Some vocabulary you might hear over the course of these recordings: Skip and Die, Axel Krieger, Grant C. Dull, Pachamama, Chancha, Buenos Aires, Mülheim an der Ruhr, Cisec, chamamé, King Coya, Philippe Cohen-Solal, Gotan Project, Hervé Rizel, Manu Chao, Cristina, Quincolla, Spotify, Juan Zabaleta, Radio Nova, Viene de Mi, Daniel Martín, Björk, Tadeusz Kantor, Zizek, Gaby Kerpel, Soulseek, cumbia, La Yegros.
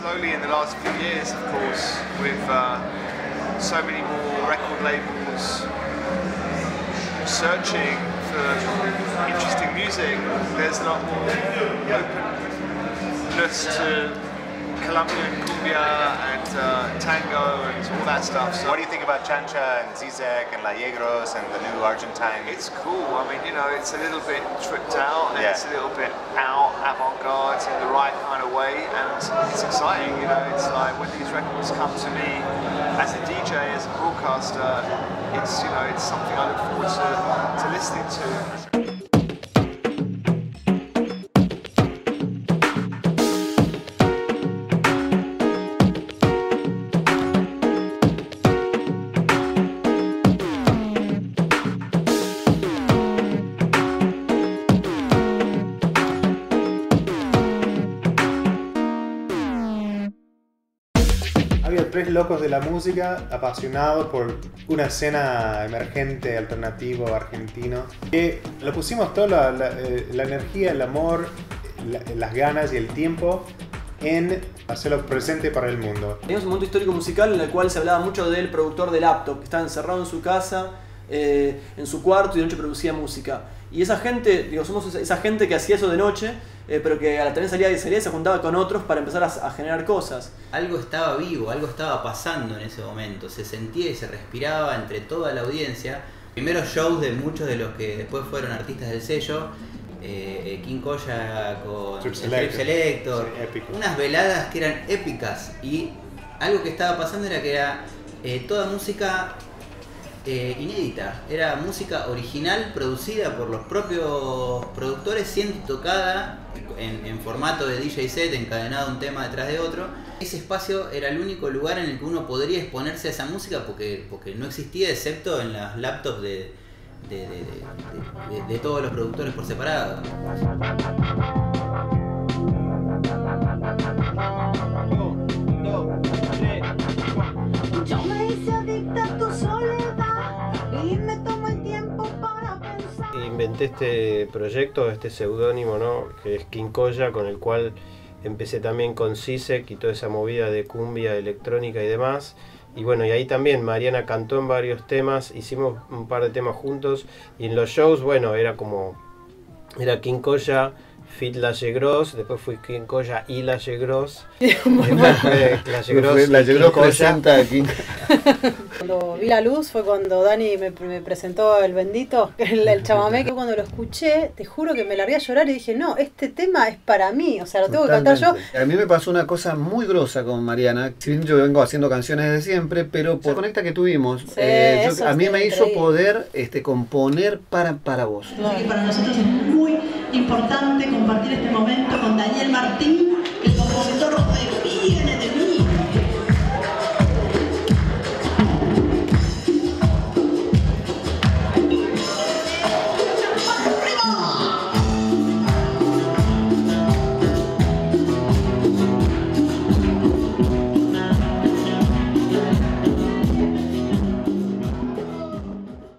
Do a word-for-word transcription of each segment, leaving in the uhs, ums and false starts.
slowly in the last few years, of course, with uh, so many more record labels searching for interesting music. There's a lot more openness to Colombian cumbia and uh, tango and all that stuff. So what do you think about Chancha and Zizek and La Yegros and the new Argentine? It's cool. I mean, you know, it's a little bit tripped out and yeah. it's a little bit out, avant-garde in the right kind of way, and it's exciting. You know, it's like when these records come to me as a D J, as a broadcaster, it's, you know, it's something I look forward to, to listening to. Tres locos de la música apasionados por una escena emergente, alternativo, argentino, que lo pusimos todo, la, la, la energía, el amor, la, las ganas y el tiempo en hacerlo presente para el mundo. Teníamos un momento histórico musical en el cual se hablaba mucho del productor de laptop, que estaba encerrado en su casa, eh, en su cuarto, y de noche producía música. Y esa gente, digo, somos esa gente que hacía eso de noche, eh, pero que a la tarde salía de salida y se juntaba con otros para empezar a, a generar cosas. Algo estaba vivo, algo estaba pasando en ese momento, se sentía y se respiraba entre toda la audiencia. Primeros shows de muchos de los que después fueron artistas del sello, eh, King Coya con Trip Selector, Selector sí, unas veladas que eran épicas, y algo que estaba pasando era que era eh, toda música... Eh, inédita, era música original producida por los propios productores, siendo tocada en, en formato de D J set, encadenado un tema detrás de otro. Ese espacio era el único lugar en el que uno podría exponerse a esa música, porque, porque no existía, excepto en las laptops de, de, de, de, de, de, de todos los productores por separado. Inventé este proyecto, este seudónimo, ¿no?, que es Quincolla, con el cual empecé también con Cisec y toda esa movida de cumbia, electrónica y demás. Y bueno, y ahí también Mariana cantó en varios temas, hicimos un par de temas juntos, y en los shows, bueno, era como... Era Quincolla, fit La Yegros, después fui Quincolla y La Yegros. La Yegros, La Yegros presenta aquí. Cuando vi la luz fue cuando Dani me, me presentó el bendito, el, el chamamé, que cuando lo escuché, te juro que me largué a llorar y dije, no, este tema es para mí, o sea, lo tengo Totalmente. que cantar yo. A mí me pasó una cosa muy grosa con Mariana, si bien yo vengo haciendo canciones de siempre, pero por la conecta que tuvimos, sí, eh, yo, a mí me increíble. hizo poder este, componer para, para vos. No. Para nosotros es muy importante compartir este momento con Daniel Martín, el compositor de Viene de Mi.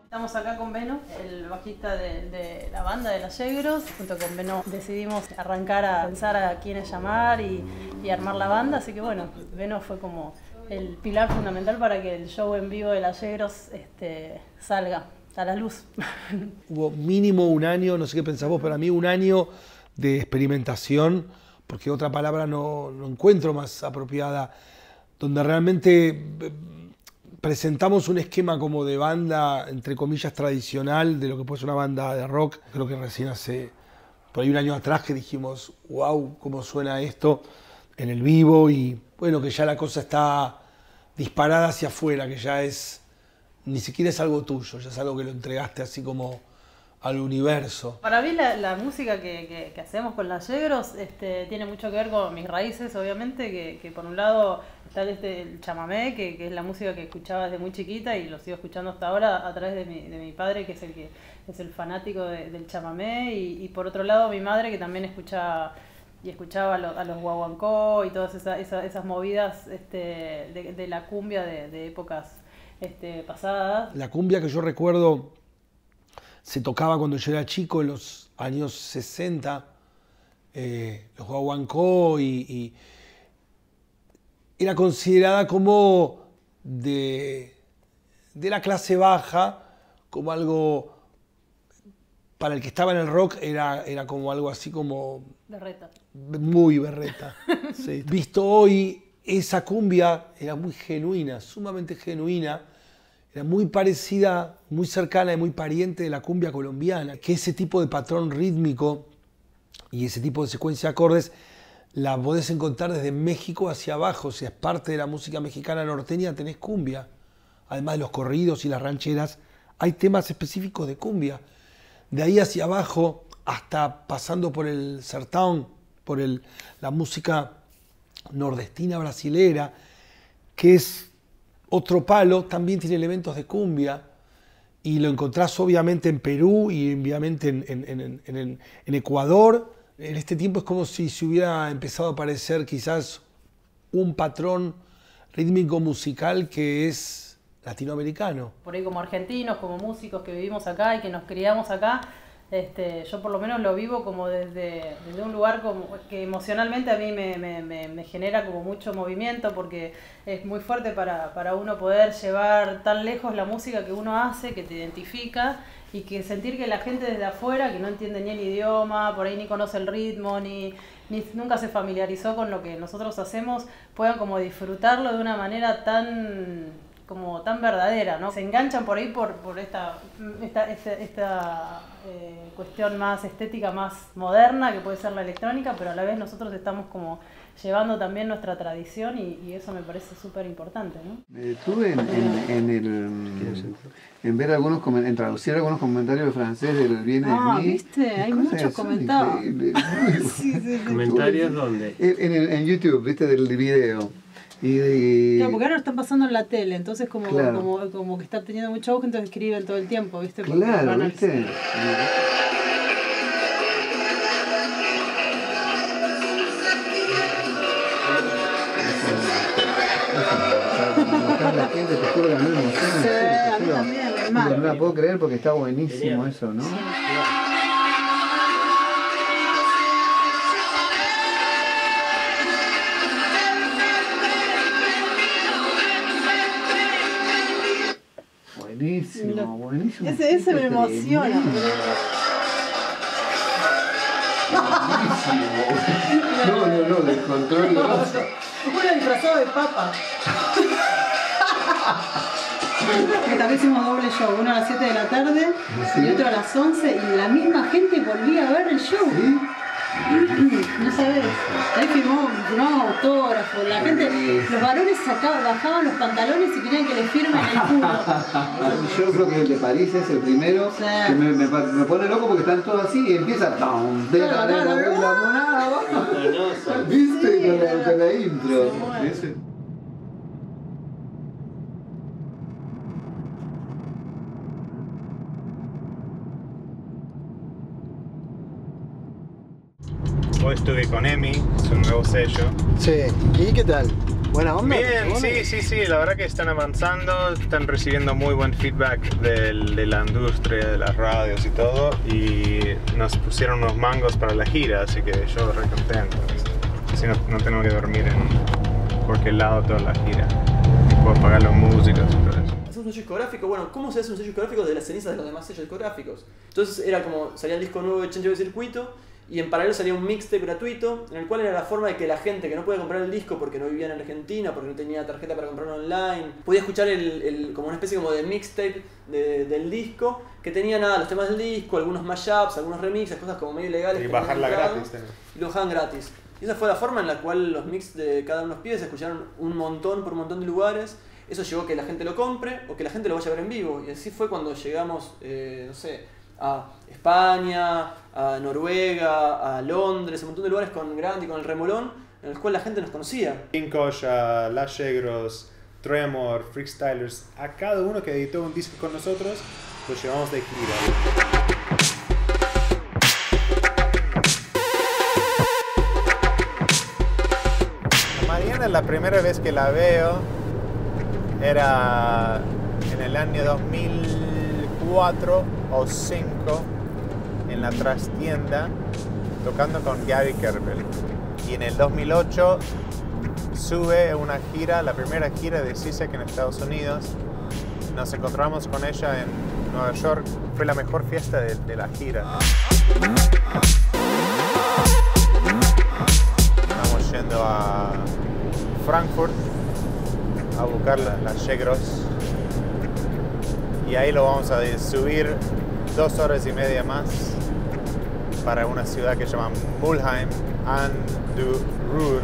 Estamos acá con Beno, el bajista de, de la banda de La Yegros. Junto con Beno decidimos arrancar a pensar a quiénes llamar y, y armar la banda, así que bueno, Beno fue como el pilar fundamental para que el show en vivo de La Yegros este, salga a la luz. Hubo mínimo un año, no sé qué pensás vos, para mí un año de experimentación, porque otra palabra no, no encuentro más apropiada, donde realmente... presentamos un esquema como de banda, entre comillas, tradicional, de lo que puede ser una banda de rock. Creo que recién hace, por ahí un año atrás, que dijimos, wow, cómo suena esto en el vivo. Y bueno, que ya la cosa está disparada hacia afuera, que ya es, ni siquiera es algo tuyo, ya es algo que lo entregaste así como al universo. Para mí la, la música que, que, que hacemos con La Yegros este, tiene mucho que ver con mis raíces, obviamente, que, que por un lado está este, el chamamé, que, que es la música que escuchaba desde muy chiquita y lo sigo escuchando hasta ahora a través de mi, de mi padre, que es el que es el fanático de, del chamamé, y, y por otro lado mi madre, que también escuchaba y escuchaba a los, a los guaguancó y todas esas, esas, esas movidas este, de, de la cumbia de, de épocas este, pasadas. La cumbia que yo recuerdo se tocaba cuando yo era chico, en los años sesenta, eh, los guaguancó y, y, era considerada como de, de la clase baja, como algo, para el que estaba en el rock, era, era como algo así como... Berreta. Muy berreta. Sí. Visto hoy, esa cumbia era muy genuina, sumamente genuina, era muy parecida, muy cercana y muy pariente de la cumbia colombiana, que ese tipo de patrón rítmico y ese tipo de secuencia de acordes la podés encontrar desde México hacia abajo. Si es parte de la música mexicana norteña, tenés cumbia. Además de los corridos y las rancheras, hay temas específicos de cumbia. De ahí hacia abajo, hasta pasando por el sertón, por el, la música nordestina brasilera, que es otro palo, también tiene elementos de cumbia, y lo encontrás obviamente en Perú y obviamente en, en, en, en, en Ecuador. En este tiempo es como si se hubiera empezado a aparecer quizás un patrón rítmico musical que es latinoamericano. Por ahí como argentinos, como músicos que vivimos acá y que nos criamos acá, este, yo por lo menos lo vivo como desde, desde un lugar como que emocionalmente a mí me, me, me, me genera como mucho movimiento, porque es muy fuerte para, para uno poder llevar tan lejos la música que uno hace, que te identifica, y que sentir que la gente desde afuera, que no entiende ni el idioma, por ahí ni conoce el ritmo, ni, ni nunca se familiarizó con lo que nosotros hacemos, puedan como disfrutarlo de una manera tan... como tan verdadera, ¿no? Se enganchan por ahí por, por esta, esta, esta, esta eh, cuestión más estética, más moderna, que puede ser la electrónica, pero a la vez nosotros estamos como llevando también nuestra tradición y, y eso me parece súper importante, ¿no? Me detuve en, en, en, el, en ver algunos, en traducir algunos comentarios de francés del Viene de Mi. Ah, ¿viste? Hay muchos comentarios. Sí, sí, sí. ¿Comentarios dónde? En, en, en YouTube, ¿viste? Del video. Y de... Claro, porque ahora lo están pasando en la tele, entonces como, claro, como, como que está teniendo mucho auge, entonces escriben todo el tiempo, ¿viste? Porque claro, ¿viste? No la puedo creer porque está buenísimo eso, ¿no? Sí. Buenísimo, lo, buenísimo. Ese, ese me emociona. No, no, no, descontrol. No, uno disfrazado de papa. Que también hicimos doble show, uno a las siete de la tarde, ¿sí?, y otro a las once, y la misma gente volvía a ver el show. ¿Sí? No sabés, ahí firmó, firmaba autógrafo, la gente, los varones sacaban, bajaban los pantalones y querían que les firmen el culo. Yo creo que el de París es el primero, o sea, que me, me, me pone loco porque están todos así y empieza down, de la monada, ¿viste? Con la, con la intro. Yo estuve con Emi, es un nuevo sello. Sí, ¿y qué tal? ¿Buena onda? Bien, sí, sí, sí, la verdad que están avanzando, están recibiendo muy buen feedback de, de la industria, de las radios y todo, y nos pusieron unos mangos para la gira, así que yo re contento. Así no, no tengo que dormir en cualquier lado toda la gira, puedo pagar los músicos y todo eso. Es un sello discográfico, bueno, ¿cómo se hace un sello discográfico de las cenizas de los demás sellos discográficos? Entonces era como, salía el disco nuevo de Chancha de Circuito, y en paralelo salía un mixtape gratuito, en el cual era la forma de que la gente que no podía comprar el disco porque no vivía en Argentina, porque no tenía tarjeta para comprarlo online, podía escuchar el, el, como una especie como de mixtape de, del disco, que tenía nada, los temas del disco, algunos mashups, algunos remixes, cosas como medio ilegales. Y bajarla gratis. Y lo bajaban gratis. Y esa fue la forma en la cual los mix de cada uno de los pibes se escucharon un montón por un montón de lugares. Eso llevó a que la gente lo compre o que la gente lo vaya a ver en vivo. Y así fue cuando llegamos, eh, no sé... a España, a Noruega, a Londres, un montón de lugares con Grant y con el Remolón, en los cuales la gente nos conocía. King Coya, La Yegros, Tremor, Freakstylers, a cada uno que editó un disco con nosotros, lo llevamos de gira. A Mariana, la primera vez que la veo era en el año dos mil cuatro o cinco en la trastienda tocando con Gaby Kerpel, y en el dos mil ocho sube una gira, la primera gira de Cisec en Estados Unidos. Nos encontramos con ella en Nueva York. Fue la mejor fiesta de, de la gira. Estamos yendo a Frankfurt a buscar la, La Yegros. Y ahí lo vamos a subir dos horas y media más para una ciudad que se llama Mülheim an der Ruhr.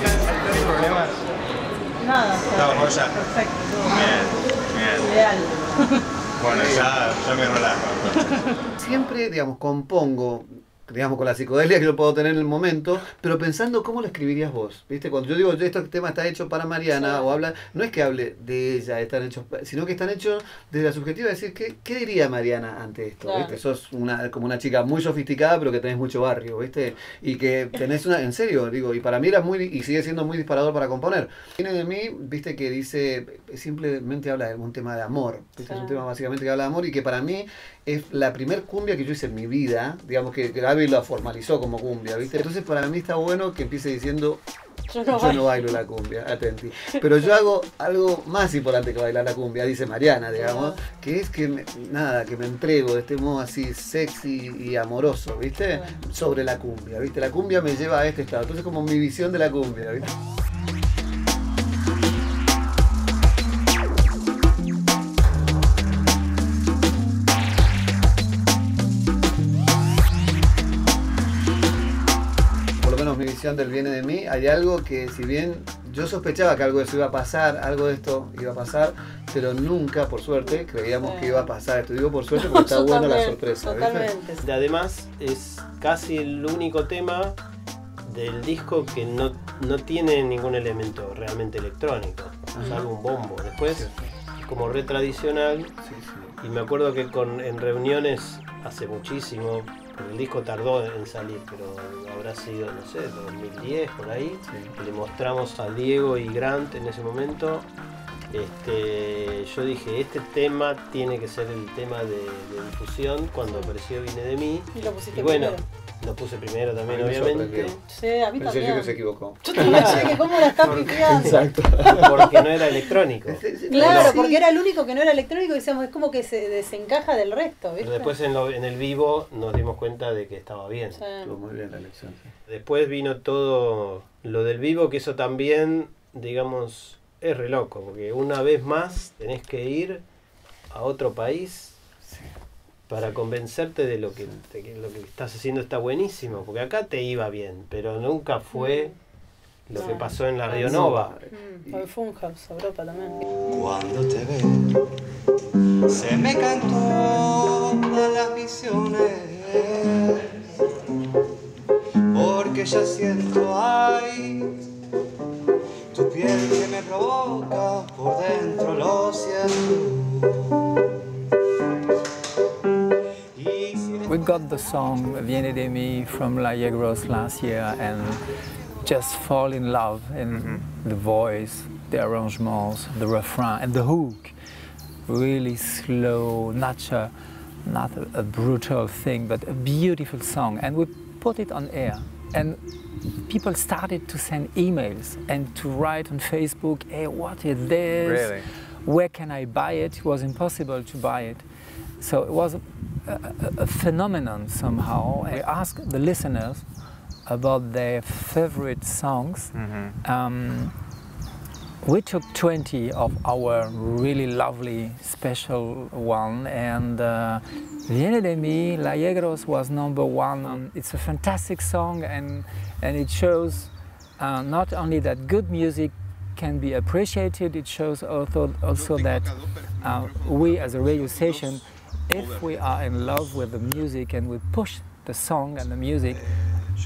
¿Tienes problemas? Nada. No, ¿cómo ya? Perfecto. Bien, bien. Ideal. Bueno, ya, ya me relajo. Siempre, digamos, compongo, digamos, con la psicodelia que yo puedo tener en el momento, pero pensando cómo la escribirías vos, ¿viste? Cuando yo digo, este tema está hecho para Mariana, sí, o habla, no es que hable de ella, están hechos, sino que están hechos desde la subjetiva, es decir, ¿qué, qué diría Mariana ante esto? Claro. ¿Viste? Sos una, como una chica muy sofisticada, pero que tenés mucho barrio, ¿viste? Y que tenés una, en serio, digo, y para mí era muy, y sigue siendo muy disparador para componer. Viene de mí, ¿viste? Que dice, simplemente habla de un tema de amor, ¿viste? Claro. Es un tema básicamente que habla de amor y que para mí es la primer cumbia que yo hice en mi vida, digamos que Gaby la formalizó como cumbia, ¿viste? Entonces para mí está bueno que empiece diciendo yo no, yo no bailo la cumbia, atenti, pero yo hago algo más importante que bailar la cumbia, dice Mariana, digamos, que es que me, nada, que me entrego de este modo así sexy y amoroso, ¿viste? Bueno. Sobre la cumbia, ¿viste? La cumbia me lleva a este estado, entonces como mi visión de la cumbia, ¿viste? Del Viene de mí, hay algo que, si bien yo sospechaba que algo de eso iba a pasar, algo de esto iba a pasar, pero nunca, por suerte, creíamos sí. que iba a pasar esto. Digo por suerte porque no, está buena la sorpresa. Totalmente. Además, es casi el único tema del disco que no, no tiene ningún elemento realmente electrónico, salvo un bombo. Después, sí. como re tradicional, sí, sí. y me acuerdo que con, en reuniones hace muchísimo. El disco tardó en salir, pero habrá sido, no sé, dos mil diez, por ahí. Sí. Le mostramos a Diego y Grant en ese momento. Este, yo dije, este tema tiene que ser el tema de, de difusión cuando sí. apareció Viene de mí. Y lo pusiste y bueno, primero. Lo puse primero también, a mí obviamente. Sí, a mí pensé también. Yo que se equivocó. Yo te dije que cómo la estás piqueando. Exacto. Porque no era electrónico. Claro, pero, porque era el único que no era electrónico y decíamos, es como que se desencaja del resto, ¿viste? Pero después en, lo, en el vivo nos dimos cuenta de que estaba bien. Sí. Estuvo muy bien la elección. Después vino todo lo del vivo, que eso también, digamos... Es re loco, porque una vez más tenés que ir a otro país sí. para sí. convencerte de lo que, sí. te, que lo que estás haciendo está buenísimo, porque acá te iba bien, pero nunca fue mm. lo no. que pasó en la Radio Nova. Mm. O Funhouse, Europa también. Cuando te veo, se me cantó a las misiones, porque ya siento ahí. Tu piel que me provoca, por dentro lo siento. We got the song Viene de Mi from La Yegros last year and just fall in love in mm-hmm. the voice, the arrangements, the refrain and the hook. Really slow, not a, not a brutal thing, but a beautiful song. And we put it on air. And people started to send emails and to write on Facebook, hey, what is this? Really? Where can I buy it? It was impossible to buy it. So it was a, a, a phenomenon somehow. I asked the listeners about their favorite songs. Mm-hmm. um, we took twenty of our really lovely special one and uh, Viene de Mi, La Yegros was number one. Um, it's a fantastic song and, and it shows uh, not only that good music can be appreciated, it shows also, also that uh, we as a radio station, if we are in love with the music and we push the song and the music,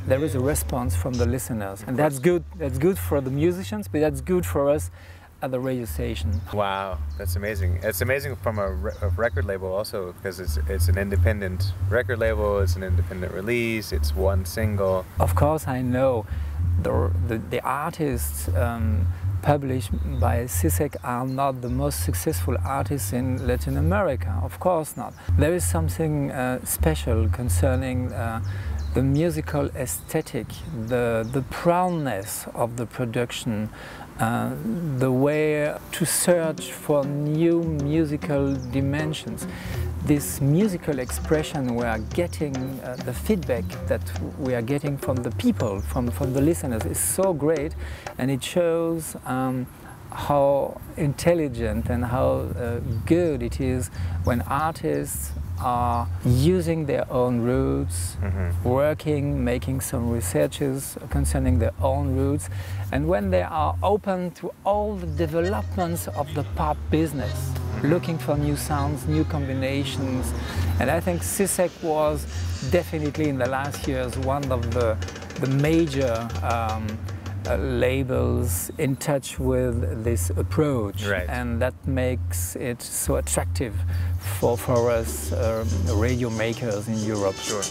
there is a response from the listeners. And that's good, that's good for the musicians, but that's good for us at the radio station. Wow, that's amazing. It's amazing from a, re a record label also, because it's, it's an independent record label, it's an independent release, it's one single. Of course I know the, the, the artists, um, published by Cisec are not the most successful artists in Latin America, of course not. There is something uh, special concerning uh, the musical aesthetic, the, the proudness of the production, uh, the way to search for new musical dimensions. This musical expression we are getting, uh, the feedback that we are getting from the people, from, from the listeners, is so great, and it shows um, how intelligent and how uh, good it is when artists are using their own roots, mm-hmm. working, making some researches concerning their own roots, and when they are open to all the developments of the pop business, mm-hmm. looking for new sounds, new combinations. And I think Cisec was definitely in the last years one of the, the major um, Uh, labels in touch with this approach, right. And that makes it so attractive for, for us uh, radio makers in Europe. Sure.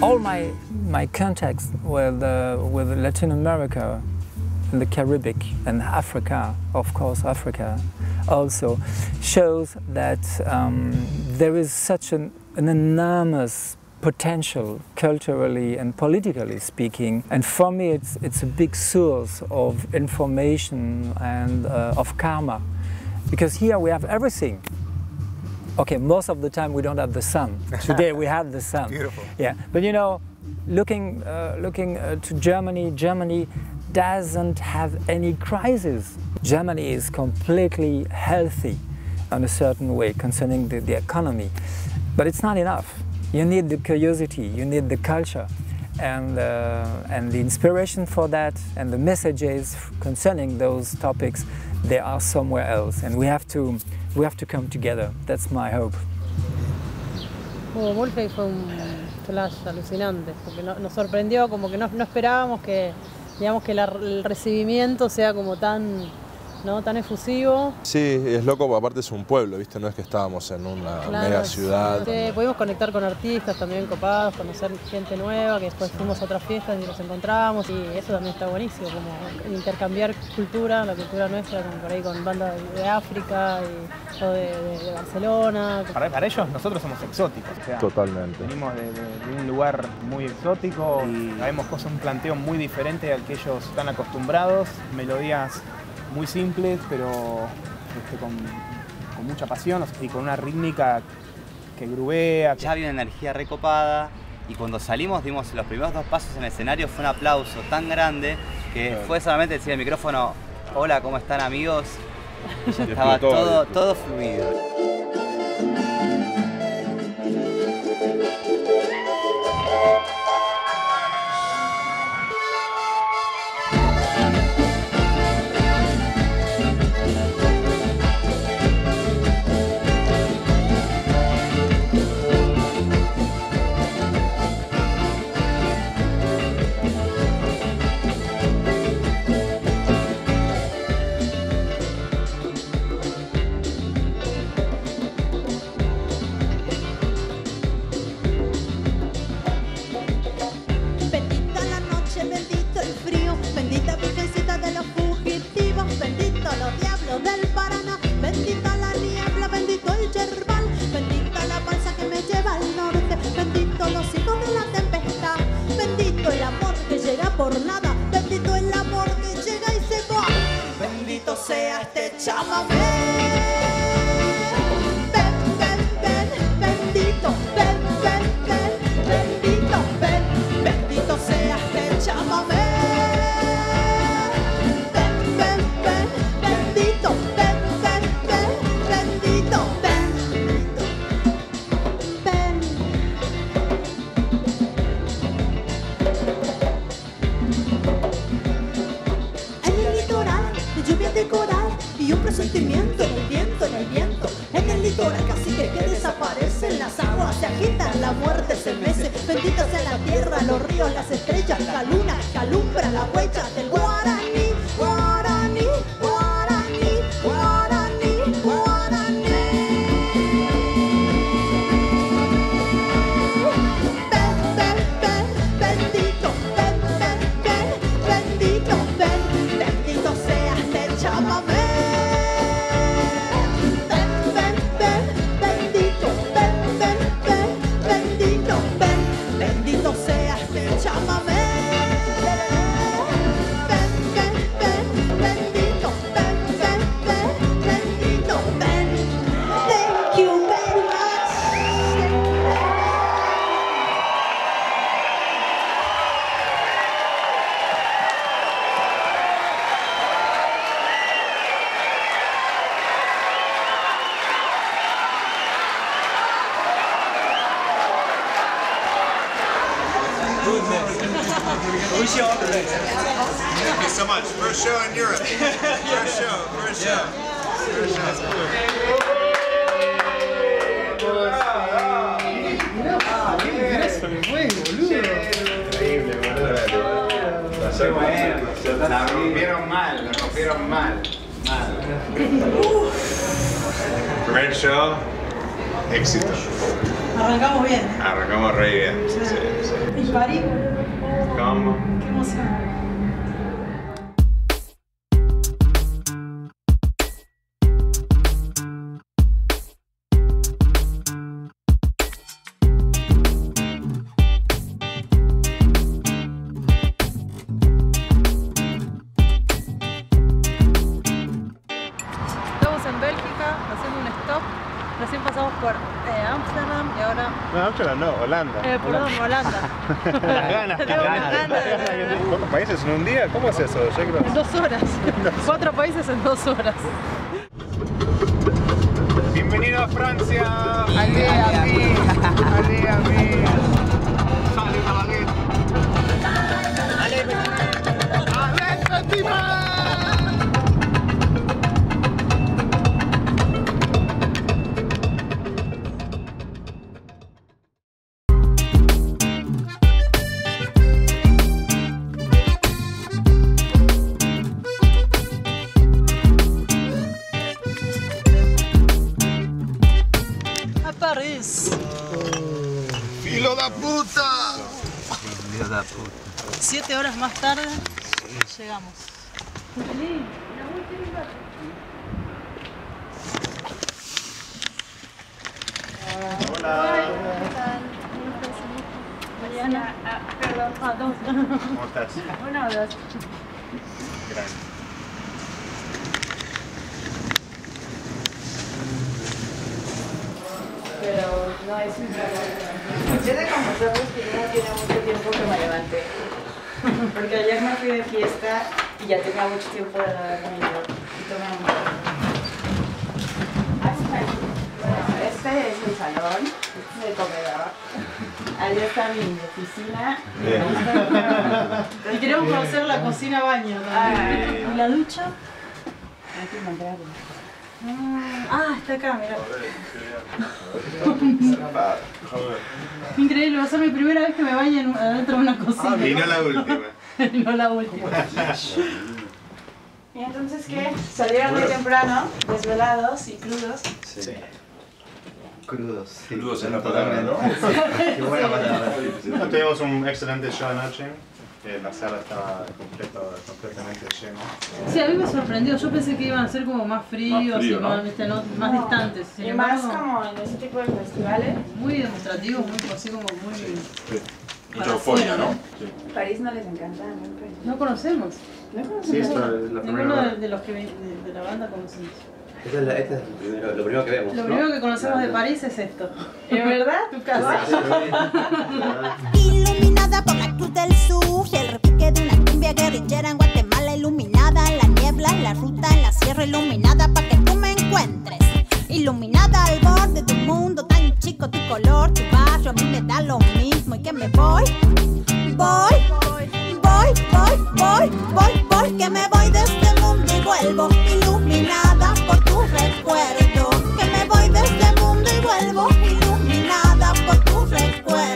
All my My contacts with, uh, with Latin America, in the Caribbean and Africa, of course Africa also, shows that um, there is such an, an enormous potential, culturally and politically speaking. And for me it's, it's a big source of information and uh, of karma. Because here we have everything. Okay, most of the time we don't have the sun. Today we have the sun. Beautiful. Yeah, but you know, Looking, uh, looking uh, to Germany, Germany doesn't have any crisis. Germany is completely healthy in a certain way concerning the, the economy. But it's not enough. You need the curiosity, you need the culture, and, uh, and the inspiration for that, and the messages concerning those topics, they are somewhere else. And we have to, we have to come together. That's my hope. Well, Wolfgang from... alucinantes, porque no, nos sorprendió, como que no, no esperábamos que, digamos, que la, el recibimiento sea como tan, ¿no? tan efusivo. Sí, es loco, aparte es un pueblo, ¿viste? No es que estábamos en una claro, mega ciudad. Sí, sí. Pudimos conectar con artistas también copados, conocer gente nueva, que después fuimos a otras fiestas y nos encontramos, y eso también está buenísimo, como intercambiar cultura, la cultura nuestra, como por ahí con bandas de África y, o de, de, de Barcelona. Para, para ellos nosotros somos exóticos. O sea, totalmente. Venimos de, de, de un lugar muy exótico y sabemos cosas, un planteo muy diferente al que ellos están acostumbrados, melodías muy simples, pero este, con, con mucha pasión y con una rítmica que grubea. Ya había una energía recopada, y cuando salimos dimos los primeros dos pasos en el escenario, fue un aplauso tan grande que claro. Fue solamente decir al micrófono, hola, ¿cómo están amigos? Y ya estaba todo, todo fluido. Las aguas se agitan, la muerte se mece, bendita sea la tierra, los ríos, las estrellas. estrella, la luna que alumbra la huella del guaraní, guaraní, guaraní, guaraní, guaraní. Ven, ven, ven, bendito, ven, ven, ven, bendito, ven, bendito seas del chamamé. Eh, perdón, Holanda. Las ganas, las ganas. ¿Cuántos países en un día? ¿Cómo es eso? En dos horas. Cuatro países en dos horas. Bienvenido a Francia. Allez, amigos. Allez, amigos. Salut, Malaguet. Allez, Allez, Fatima. Siete horas más tarde, sí. Llegamos. Hola. Hola. ¿Qué tal? Mariana. Ah, perdón. Ah, dos. ¿Cómo estás? Una o dos. Gracias. Pero no es un trabajo. Yo de confesarles que ya no tiene mucho tiempo que me levanté. Porque ayer me fui de fiesta y ya tenía mucho tiempo de no haber comido. Y tomé un poco. Bueno, este es mi salón, este es el comedor. Allí está mi oficina. Y queremos conocer la cocina-baño. ¿Y la ducha? Hay que encontrarla. Ah, está acá, mira. Increíble, va a ser mi primera vez que me bañe adentro de una cocina. Y no la última. No la última. ¿Y entonces qué? Salieron muy temprano, desvelados y crudos. Sí. Crudos. Crudos es la palabra, ¿no? Qué buena palabra. Tuvimos un excelente show anoche. La sala estaba completa, completamente llena. Sí, a mí me sorprendió. Yo pensé que iban a ser como más fríos, más, frío, y ¿no? Más, este, no, más no. Distantes. Y más como en ese tipo de festivales. Muy demostrativos, muy así como muy... Sí, sí. Mucha euforia, ¿no? Sí. París no les encanta, ¿no? No conocemos. No conocemos. Sí, esta es la primera. Ninguno de, de los que de, de la banda conocemos. Este es, la, este es lo, primero, lo primero que vemos, Lo ¿no? primero que conocemos de París es esto. ¿Es verdad? Tu casa. Iluminada por la Cruz del Sur y el repique de una cumbia guerrillera en Guatemala. Iluminada en la niebla, en la ruta, en la sierra. Iluminada para que tú me encuentres. Iluminada al borde de un mundo tan chico. Tu color, tu barrio, a mí me da lo mismo. Y que me voy, voy, voy, voy, voy, voy, voy, voy. Que me voy de este mundo y vuelvo iluminada por tu recuerdo. Que me voy de este mundo y vuelvo iluminada por tu recuerdo.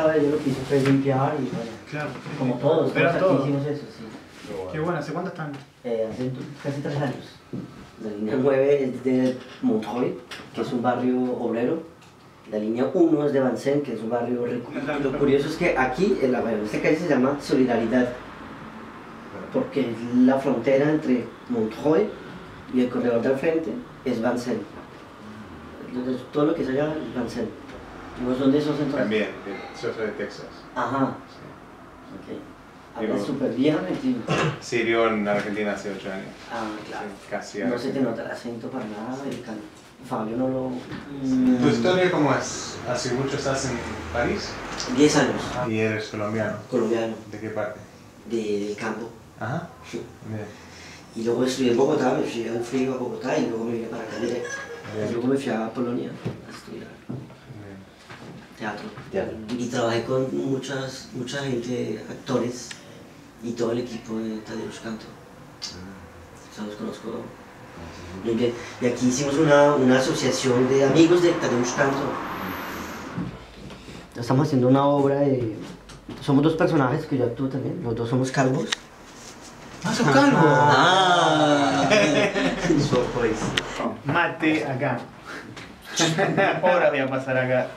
estaba, yo lo que hice fue limpiar y bueno. Claro. Como todos, todos aquí todo. Hicimos eso, sí. Qué bueno, ¿hace cuánto están? Eh, hace casi tres años. La línea nueve es de Montreuil, que es un barrio obrero. La línea uno es de Vincennes, que es un barrio rico. Lo curioso es que aquí, en la, esta calle se llama Solidaridad, porque la frontera entre Montreuil y el corredor del frente es Vincennes. Entonces, todo lo que se llama es Vincennes. ¿Y vos dónde sos entonces? También, yo soy de Texas. Ajá. Sí. Okay. Hablas súper bien argentino. Sí, vivo en Argentina hace ocho años. Ah, claro. Sí, casi no se te nota el acento para nada, americano. Fabio no lo... Sí. ¿Tu historia cómo es? ¿Hace mucho estás en París? Diez años. Ah. ¿Y eres colombiano? Colombiano. ¿De qué parte? De, del campo. Ajá. Sí. Bien. Y luego estudié en Bogotá, me fui a un frío a Bogotá y luego me vine para acá directo. Y luego me fui a Polonia a estudiar. Bien. Teatro. Teatro. Y trabajé con muchas, mucha gente, actores. Y todo el equipo de Tadeusz Kantor. Mm. O sea, los conozco muy bien. Y aquí hicimos una, una asociación de amigos de Tadeusz Kantor. Estamos haciendo una obra de... Somos dos personajes que yo actúo también. Los dos somos calvos. ¡Ah, sos calvo! ¡Ah! Mate acá. Horas voy a pasar acá.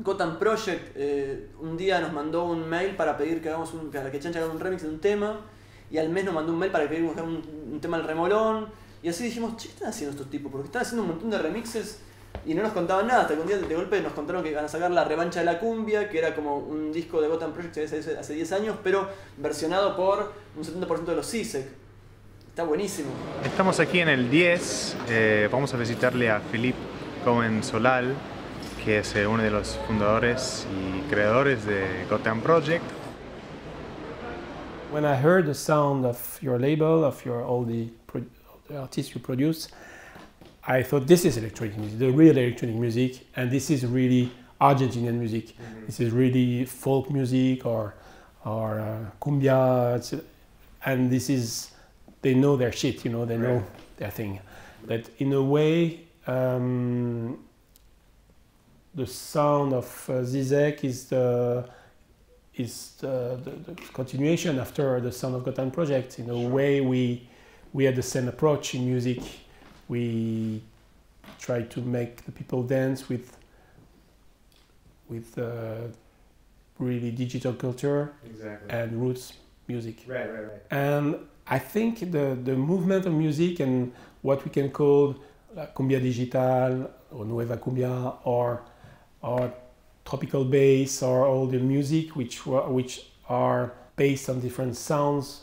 Gotan Project eh, un día nos mandó un mail para pedir que hagamos un, que Chancha haga un remix de un tema, y al mes nos mandó un mail para pedir que hagamos un, un tema del remolón, y así dijimos, che, ¿qué están haciendo estos tipos? Porque están haciendo un montón de remixes y no nos contaban nada, hasta que un día de golpe nos contaron que iban a sacar La Revancha de la Cumbia, que era como un disco de Gotan Project que hace, hace diez años, pero versionado por un setenta por ciento de los Cisec. Está buenísimo. Estamos aquí en el diez, eh, vamos a visitarle a Philippe Cohen-Solal, que es uno de los fundadores y creadores de Gotan Project. When I heard the sound of your label, of your all the, pro, the artists you produce, I thought this is electronic music, the real electronic music, and this is really Argentinian music. Mm-hmm. This is really folk music or or uh, cumbia, and this is they know their shit, you know, they know right. their thing. But in a way. Um, The sound of uh, Zizek is the is the, the, the continuation after the sound of Gotan Project. In a sure. way, we we had the same approach in music. We try to make the people dance with with uh, really digital culture exactly. and roots music. Right, right, right. And I think the the movement of music and what we can call uh, cumbia digital or nueva cumbia or or tropical bass, or all the music which were, which are based on different sounds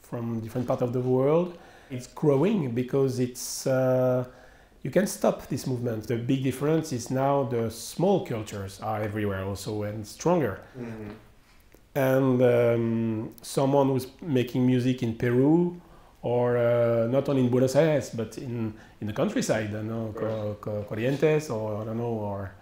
from different parts of the world. It's growing because it's uh, you can stop this movement. The big difference is now the small cultures are everywhere also and stronger. Mm-hmm. And um, someone who's making music in Peru or uh, not only in Buenos Aires but in in the countryside, I don't know, Corrientes or I don't know or.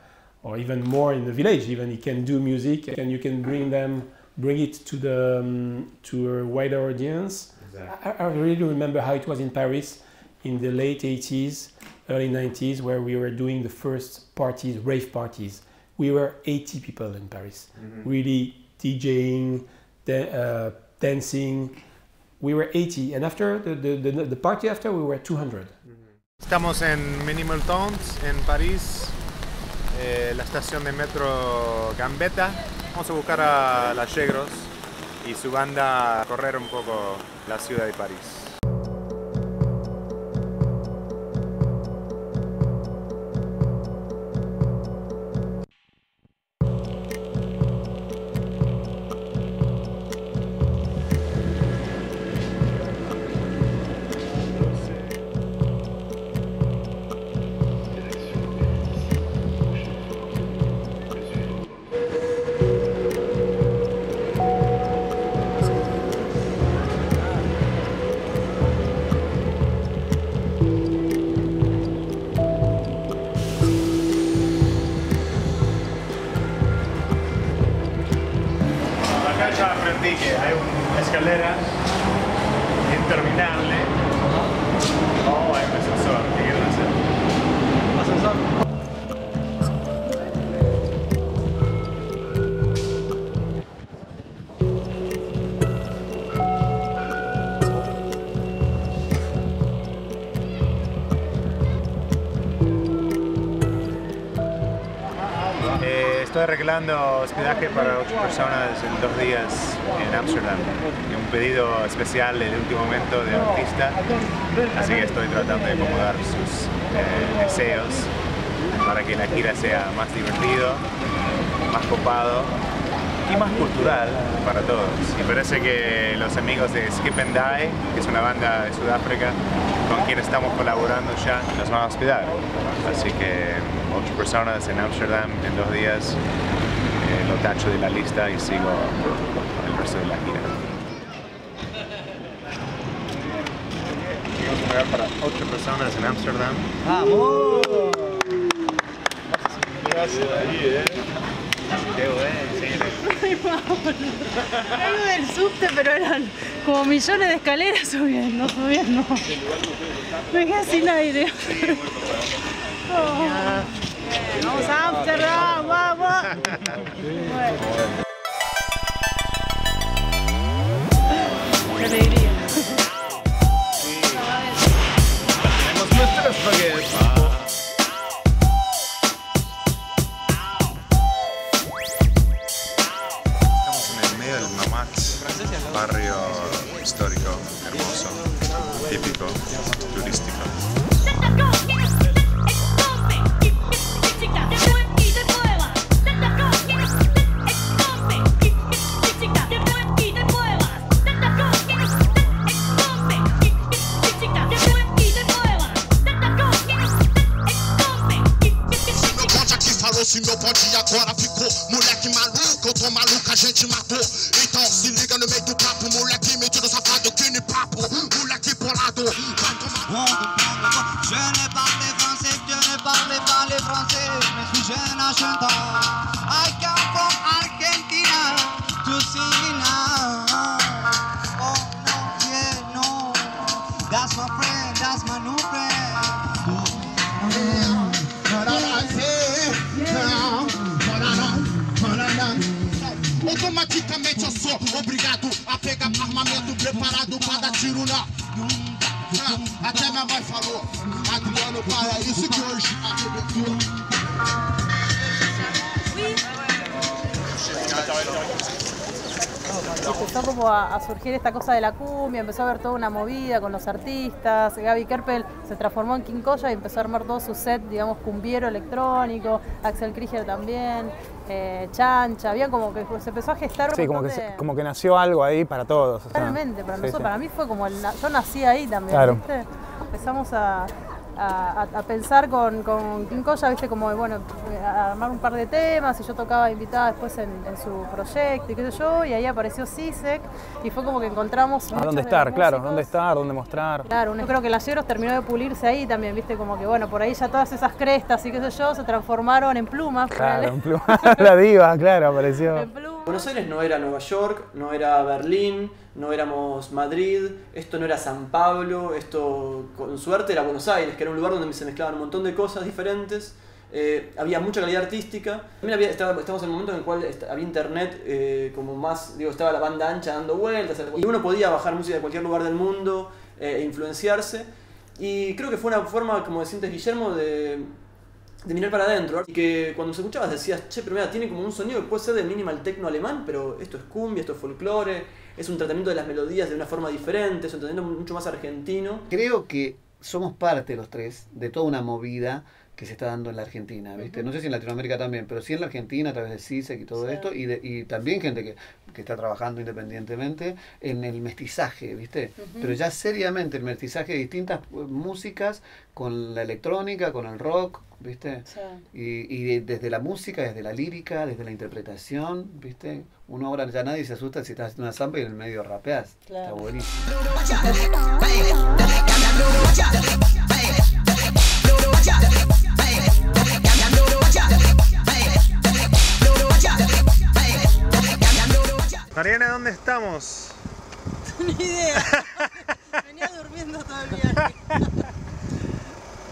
Or even more in the village, even you can do music and you can bring them, bring it to the um, to a wider audience. Exactly. I, I really remember how it was in Paris in the late eighties, early nineties, where we were doing the first parties, rave parties. We were eighty people in Paris, mm-hmm. really DJing, da uh, dancing. We were eighty, and after the the, the, the party after, we were two hundred. Mm-hmm. Estamos en Minimal Towns en París. Eh, la estación de metro Gambetta. Vamos a buscar a La Yegros y su banda a correr un poco la ciudad de París. Interminable. Oh, hay un ascensor, ¿qué quieren hacer? ¿Ascensor? Estoy arreglando hospedaje para ocho personas en dos días en Ámsterdam. Un pedido especial del último momento de artista, así que estoy tratando de acomodar sus eh, deseos para que la gira sea más divertido, más copado y más cultural para todos. Y parece que los amigos de Skip and Die, que es una banda de Sudáfrica con quien estamos colaborando ya, nos van a hospedar. Así que ocho personas en Ámsterdam en dos días, eh, lo tacho de la lista y sigo el resto de la gira. Vamos a pagar para ocho personas en Ámsterdam. ¡Vamos! Gracias ahí, eh. Qué bueno, sí. Algo del subte, pero eran como millones de escaleras subiendo, subiendo. Me quedé sin aire. Oh. Vamos a Amsterdam, vamos. Bueno. Alegría. Tenemos nuestros paquetes. Barrio histórico, hermoso, típico, turístico. Empezó como a, a surgir esta cosa de la cumbia, empezó a haber toda una movida con los artistas. Gaby Kerpel se transformó en King Coya y empezó a armar todo su set, digamos, cumbiero electrónico. Axel Krieger también, eh, Chancha, había como que se empezó a gestar. Sí, como que, de... como que nació algo ahí para todos. Realmente, o sea, para sí, nosotros, sí. Para mí fue como, el, yo nací ahí también, claro. ¿Viste? Empezamos a... A, a pensar con, con Quincolla, viste, como bueno, a armar un par de temas y yo tocaba invitada después en, en su proyecto y qué sé yo, y ahí apareció Cisec y fue como que encontramos a dónde estar, claro, dónde estar, dónde mostrar. Claro, yo creo que La Yegros terminó de pulirse ahí también, viste, como que bueno, por ahí ya todas esas crestas y qué sé yo se transformaron en plumas. Claro, en plumas, la diva, claro, apareció. En plumas. Buenos Aires no era Nueva York, no era Berlín, no éramos Madrid, esto no era San Pablo, esto con suerte era Buenos Aires, que era un lugar donde se mezclaban un montón de cosas diferentes, eh, había mucha calidad artística, también había, estaba, estábamos en un momento en el cual había internet, eh, como más, digo, estaba la banda ancha dando vueltas, y uno podía bajar música de cualquier lugar del mundo eh, e influenciarse, y creo que fue una forma, como decías Guillermo, de... de mirar para adentro, y que cuando los escuchabas decías, che, pero mira, tiene como un sonido que puede ser de minimal techno alemán, pero esto es cumbia, esto es folclore, es un tratamiento de las melodías de una forma diferente, es un tratamiento mucho más argentino. Creo que somos parte los tres de toda una movida que se está dando en la Argentina, ¿viste? Uh-huh. No sé si en Latinoamérica también, pero sí en la Argentina a través de Cisec y todo, sí. Esto, y, de, y también gente que, que está trabajando independientemente en el mestizaje, ¿viste? Uh-huh. Pero ya seriamente el mestizaje de distintas músicas con la electrónica, con el rock, ¿viste? Sí. Y, y de, desde la música, desde la lírica, desde la interpretación, ¿viste? Uno ahora ya nadie se asusta si estás haciendo una samba y en el medio rapeás. Claro. Está buenísimo. Mariana, ¿dónde estamos? Ni idea. Venía durmiendo todo el viaje.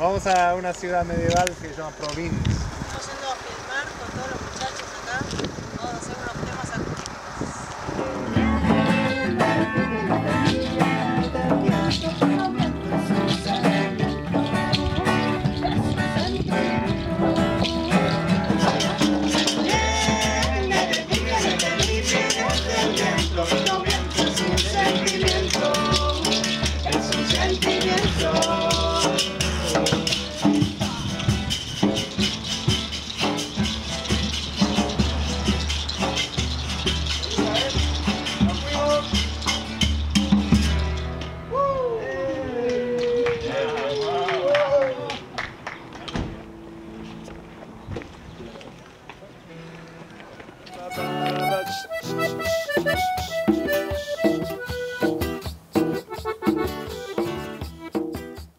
Vamos a una ciudad medieval que se llama Provins. Estamos yendo a filmar con todos los muchachos acá. Vamos a hacer unos temas acústicos.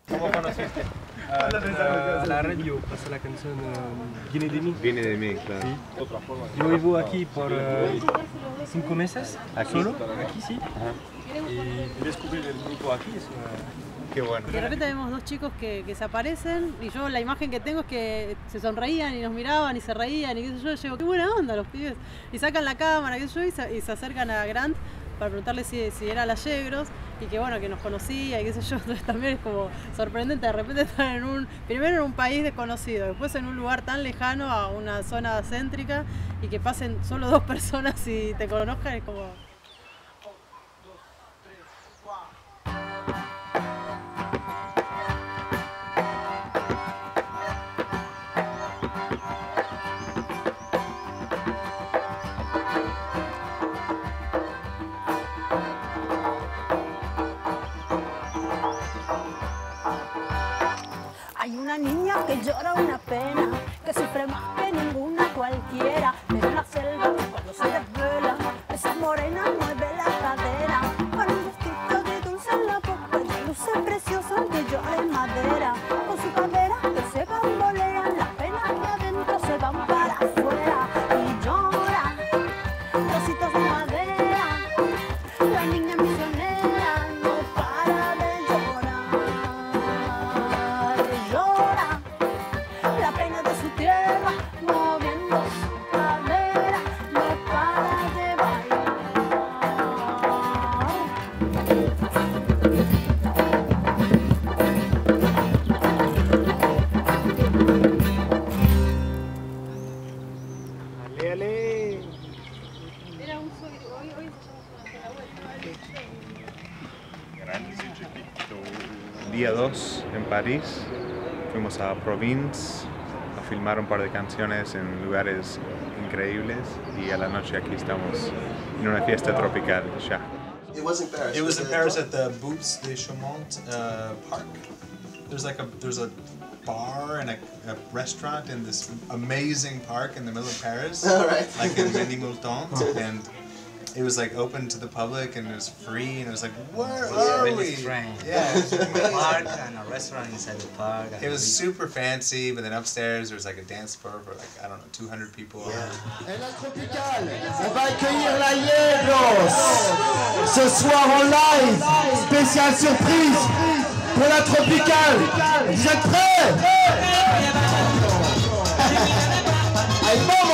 ¿Cómo conociste? Uh, la radio pasa la canción uh, Viene de Mi. Viene de Mi, claro. Sí. Yo vivo aquí por uh, cinco meses, aquí, solo, aquí sí. Ajá. Y descubrir el grupo aquí es una... Qué bueno. De repente vemos dos chicos que, que se aparecen y yo la imagen que tengo es que se sonreían y nos miraban y se reían y qué sé yo, llego, qué buena onda los pibes. Y sacan la cámara, qué sé yo, y se, y se acercan a Grant para preguntarle si, si era La Yegros y que bueno, que nos conocía y qué sé yo, entonces también es como sorprendente de repente estar en un, primero en un país desconocido, después en un lugar tan lejano a una zona céntrica y que pasen solo dos personas y te conozcan, es como... Que llora una pena, que sufre más que ninguna cualquiera. Es la selva cuando se desvela, esa morena mueve la cadera. Con un vestido de dulce en la boca y luce preciosa que llora en madera. Con su cadera que se bambolea, las penas que adentro se van para afuera. Y llora, trocitos de madera, la niña misionera no para de llorar. Y llora la pena de su tierra, moviendo su cadera, no para de bailar. Ale, ale. Era un suegro, hoy, hoy se llama la vuelta. Grande y chiquito. Día dos en París. Fuimos a Provins a filmar un par de canciones en lugares increíbles y a la noche aquí estamos en una fiesta tropical ya. It was in Paris. It was in Paris at the Boubs de Chaumont uh, Park. There's like a there's a bar and a, a restaurant in this amazing park in the middle of Paris. All right. Like in Ménilmontant and it was like open to the public and it was free and it was like, where it was are really we? Strange. Yeah, it was a park and a restaurant inside the park. It was super fancy, but then upstairs there was like a dance floor for like, I don't know, two hundred people. Yeah. En la tropical, on va accueillir La Yegros ce soir en live, spéciale surprise pour la tropicale. Vous êtes prêts? Allez, maman!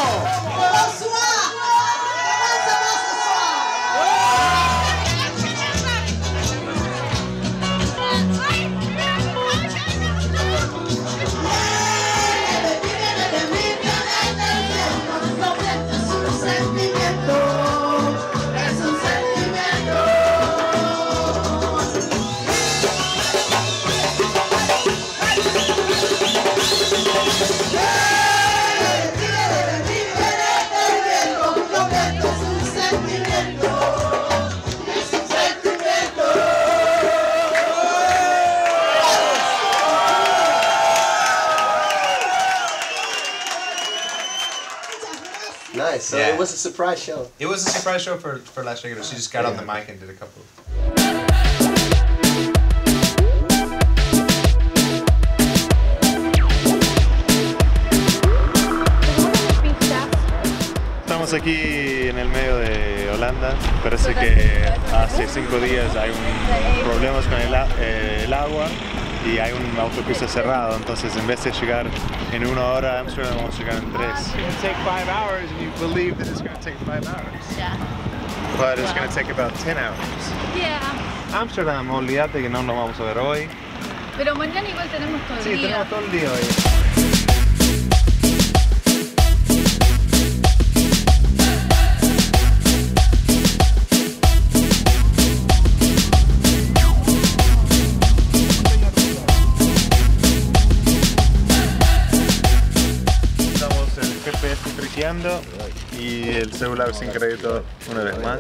Nice. So yeah. It was a surprise show. It was a surprise show for for La Yegros. She just got yeah. on the mic and did a couple of... Estamos aquí en el medio de Holanda. Parece que hace cinco días hay un problemas con el, eh, el agua y hay un autopista cerrado, entonces en vez de llegar en una hora a Amsterdam vamos a llegar en tres. It's going to take five hours and you believe that it's going to take five hours. Yeah. But it's going to take about ten hours. Yeah. Amsterdam, olvídate que no nos vamos a ver hoy. Pero mañana igual tenemos todo el sí, día. Sí, tenemos todo el día hoy. Y el celular sin crédito una vez más.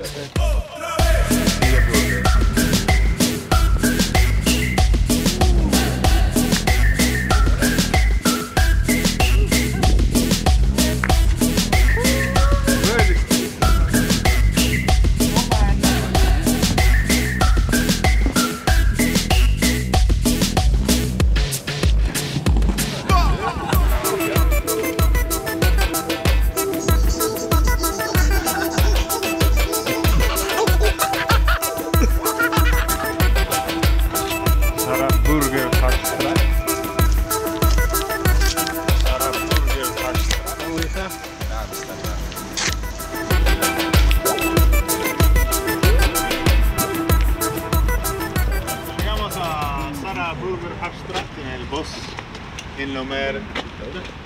Lomer,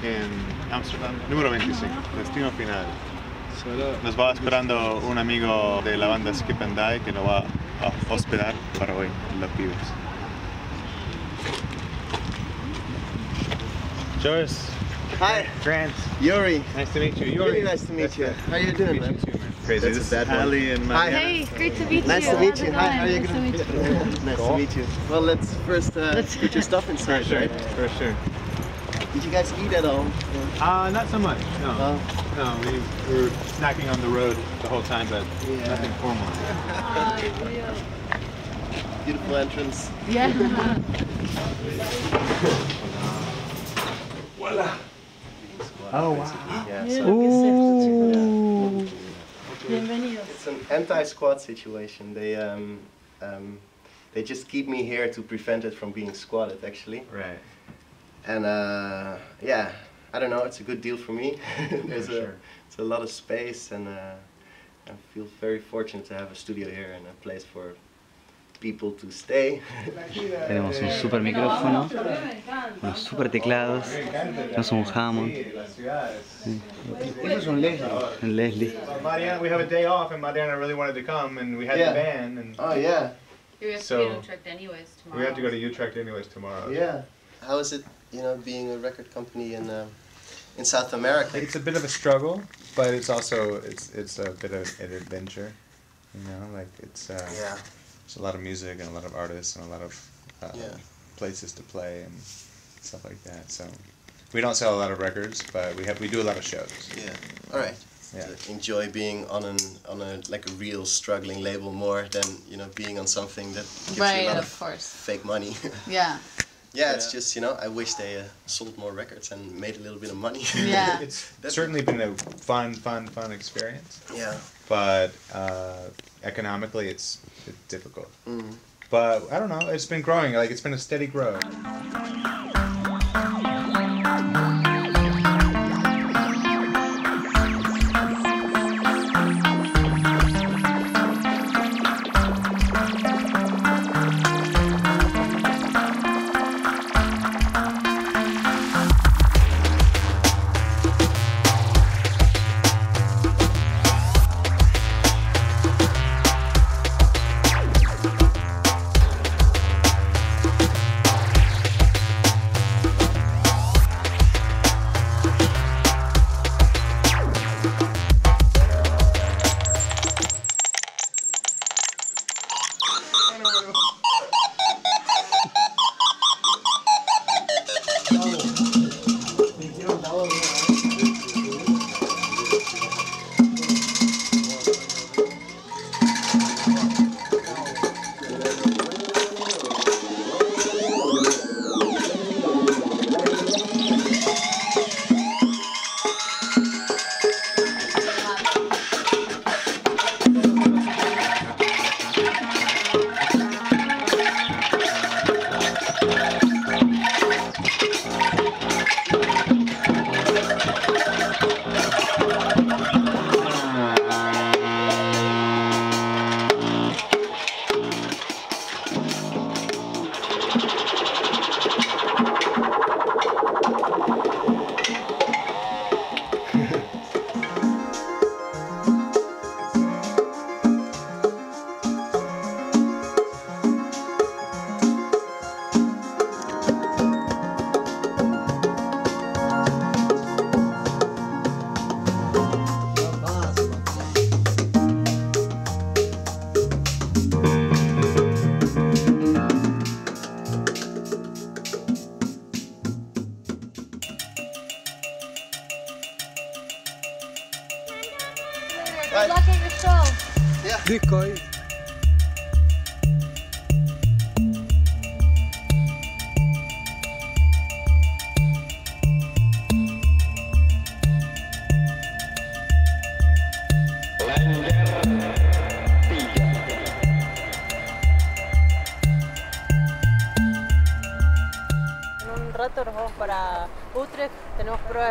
en Ámsterdam, número veinticinco, destino final. Nos va esperando un amigo de la banda Skip and Die que nos va a hospedar para hoy, los pibes. Joyce. Hi. Grant. Yuri. Nice to meet you. Yuri. Really nice to meet you. How you doing, man? Crazy. This is Ali and Maya. Hey, great to meet you. Nice to meet you. Hi, how are you going? Nice to meet you. Nice to meet you. Well, let's first uh, put your stuff inside, right? For sure. Did you guys eat at all? Uh, not so much, no. Oh. No, we were snacking on the road the whole time, but yeah. Nothing formal. Oh, yeah. Beautiful entrance. Yeah. Voila! Oh, wow. Yeah, so ooh. It's an anti-squat situation. They, um, um, they just keep me here to prevent it from being squatted, actually. Right. And uh, yeah, I don't know, it's a good deal for me. There's yeah, a, sure. It's a lot of space and uh, I feel very fortunate to have a studio here and a place for people to stay. Tenemos un super micrófono, unos super teclados, tenemos un Hammond. This is from Leslie. And Leslie. Mariana, we have a day off and Mariana really wanted to come and we had yeah. the band. And oh yeah. We have to go to Utrecht anyways tomorrow. We have to go to Utrecht anyways tomorrow. Yeah. How is it, you know, being a record company in uh, in South America? It's a bit of a struggle, but it's also it's it's a bit of an adventure, you know. Like it's uh, yeah, there's a lot of music and a lot of artists and a lot of uh, yeah. places to play and stuff like that. So we don't sell a lot of records, but we have we do a lot of shows. Yeah. All right. Yeah. To enjoy being on an on a like a real struggling label more than you know being on something that gives right, you a lot of, of course. Fake money. Yeah. Yeah, it's yeah. just, you know, I wish they uh, sold more records and made a little bit of money. Yeah. It's certainly been a fun, fun, fun experience. Yeah. But uh, economically, it's, it's difficult. Mm. But I don't know, it's been growing, like it's been a steady growth.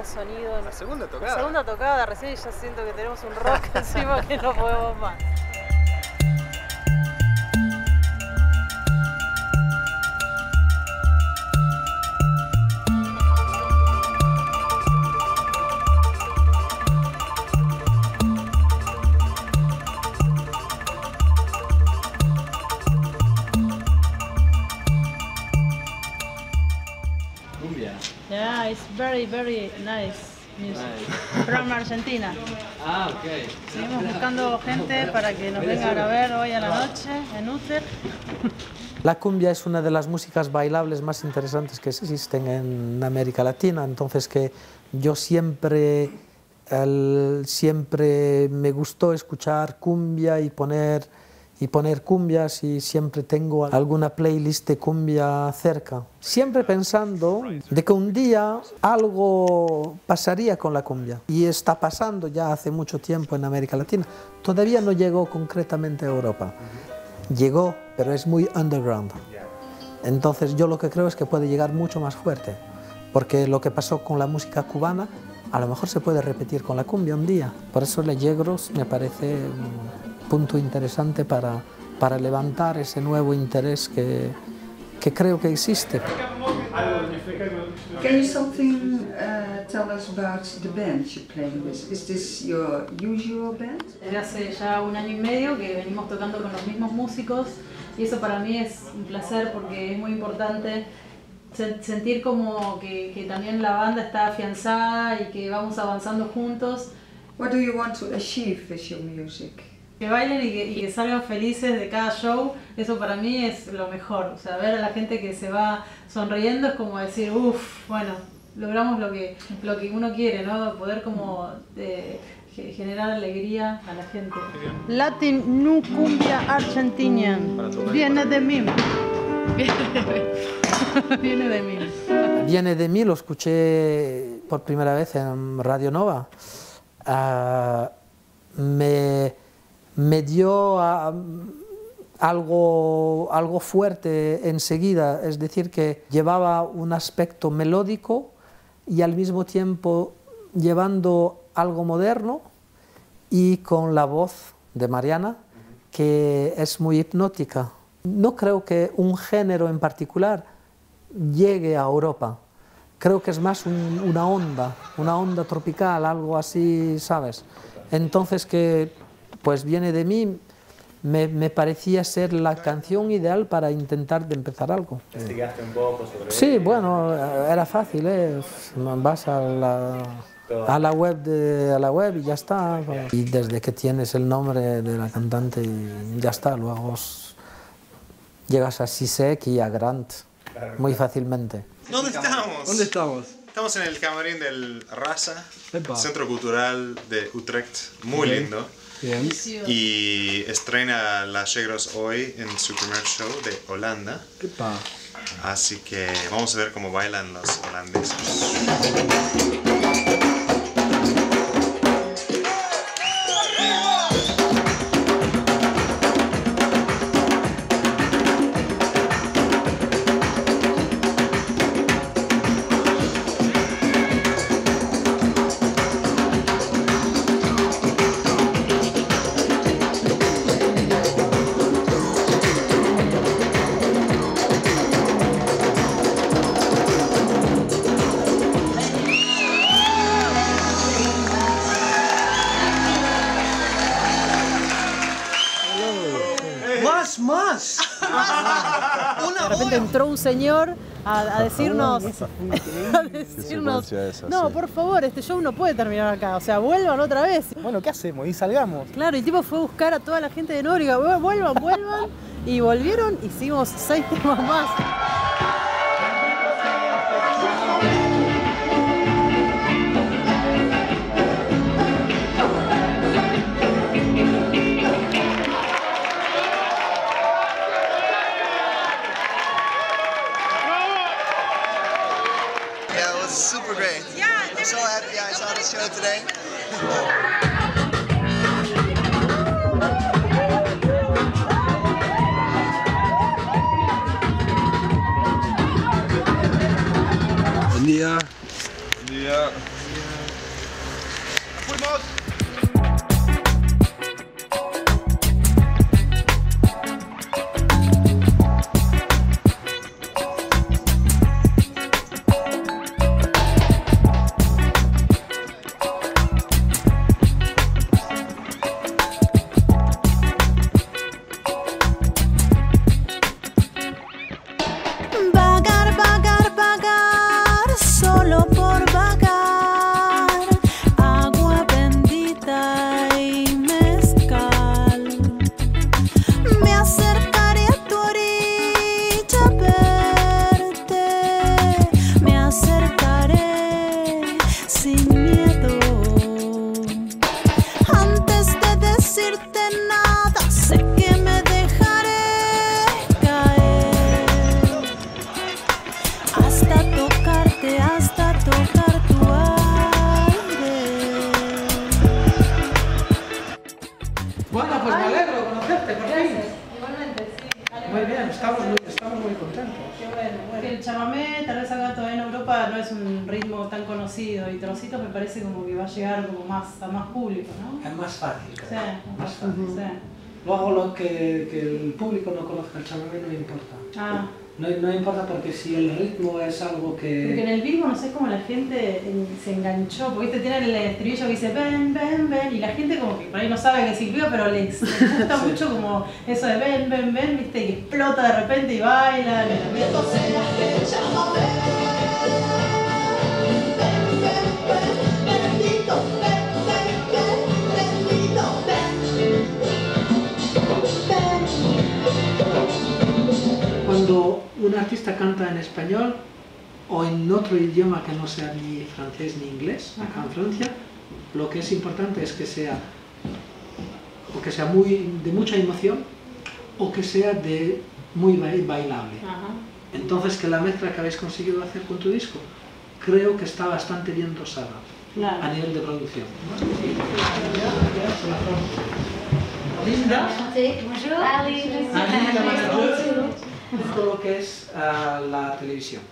Sonido. La segunda tocada. La segunda tocada recién y ya siento que tenemos un rock encima que no podemos más. very, very nice music. Nice. From Argentina. Ah, okay. Seguimos buscando gente para que nos venga a grabar hoy a la noche en Uter. La cumbia es una de las músicas bailables más interesantes que existen en América Latina, entonces que yo siempre, el, siempre me gustó escuchar cumbia y poner, y poner cumbias, y siempre tengo alguna playlist de cumbia cerca. Siempre pensando de que un día algo pasaría con la cumbia, y está pasando ya hace mucho tiempo en América Latina. Todavía no llegó concretamente a Europa. Llegó, pero es muy underground. Entonces yo lo que creo es que puede llegar mucho más fuerte, porque lo que pasó con la música cubana a lo mejor se puede repetir con la cumbia un día. Por eso La Yegros me parece un punto interesante para, para levantar ese nuevo interés que, que creo que existe. Can you something uh, tell us about the band you're playing with? Is this your usual band? Desde hace ya un año y medio que venimos tocando con los mismos músicos, y eso para mí es un placer porque es muy importante sentir como que, que también la banda está afianzada y que vamos avanzando juntos. What do you want to achieve with your music? Que bailen y que, y que salgan felices de cada show, eso para mí es lo mejor. O sea, ver a la gente que se va sonriendo es como decir, uff, bueno, logramos lo que, lo que uno quiere, ¿no? Poder como eh, generar alegría a la gente. Latin Nu Cumbia Argentina. Viene de mí. Viene de mí. Viene de mí, lo escuché por primera vez en Radio Nova. Uh, me... me dio a, algo, algo fuerte enseguida, es decir, que llevaba un aspecto melódico y al mismo tiempo llevando algo moderno, y con la voz de Mariana, que es muy hipnótica. No creo que un género en particular llegue a Europa, creo que es más un, una onda, una onda tropical, algo así, ¿sabes? Entonces que... pues Viene de mí, me, me parecía ser la canción ideal para intentar de empezar algo. ¿Investigaste un poco sobre sí, eso? Bueno, era fácil, ¿eh? Vas a la, a, la web de, a la web y ya está. Y desde que tienes el nombre de la cantante, ya está. Luego llegas a Cisec y a Grant muy fácilmente. ¿Dónde estamos? ¿Dónde estamos? Estamos en el camarín del Raza, Epa. Centro Cultural de Utrecht, muy lindo. Bien. Y estrena La Yegros hoy en su primer show de Holanda. Epa. Así que vamos a ver cómo bailan los holandeses. Entró un señor a, a decirnos, a decirnos no, por favor, este show no puede terminar acá, o sea, vuelvan otra vez. Bueno, ¿qué hacemos? Y salgamos. Claro, y tipo fue a buscar a toda la gente de Nóriga, vuelvan, vuelvan, y volvieron, hicimos seis temas más. Buen día. Buen día. ¡Fuimos! Solo por el chamamé, tal vez acá todavía en Europa no es un ritmo tan conocido, y Trocitos me parece como que va a llegar como más a más público, ¿no? Es más fácil. Sí, es más fácil. Uh-huh. Sí. Luego lo que, que el público no conozca el chamamé no importa. Ah. No, no importa, porque si el ritmo es algo que... Porque en el vivo no sé cómo la gente se enganchó, porque este tiene el estribillo que dice ven, ven, ven, y la gente como que por ahí no sabe que silbió, pero les, les gusta sí. mucho como eso de ven, ven, ven, viste, y explota de repente y baila. Cuando un artista canta en español o en otro idioma que no sea ni francés ni inglés, acá en Francia, lo que es importante es que sea, o que sea muy, de mucha emoción, o que sea de muy bailable. Ajá. Entonces, que la mezcla que habéis conseguido hacer con tu disco, creo que está bastante bien dosada, claro, a nivel de producción. Linda. Sí, bonjour. Ali, todo lo que es uh, la televisión.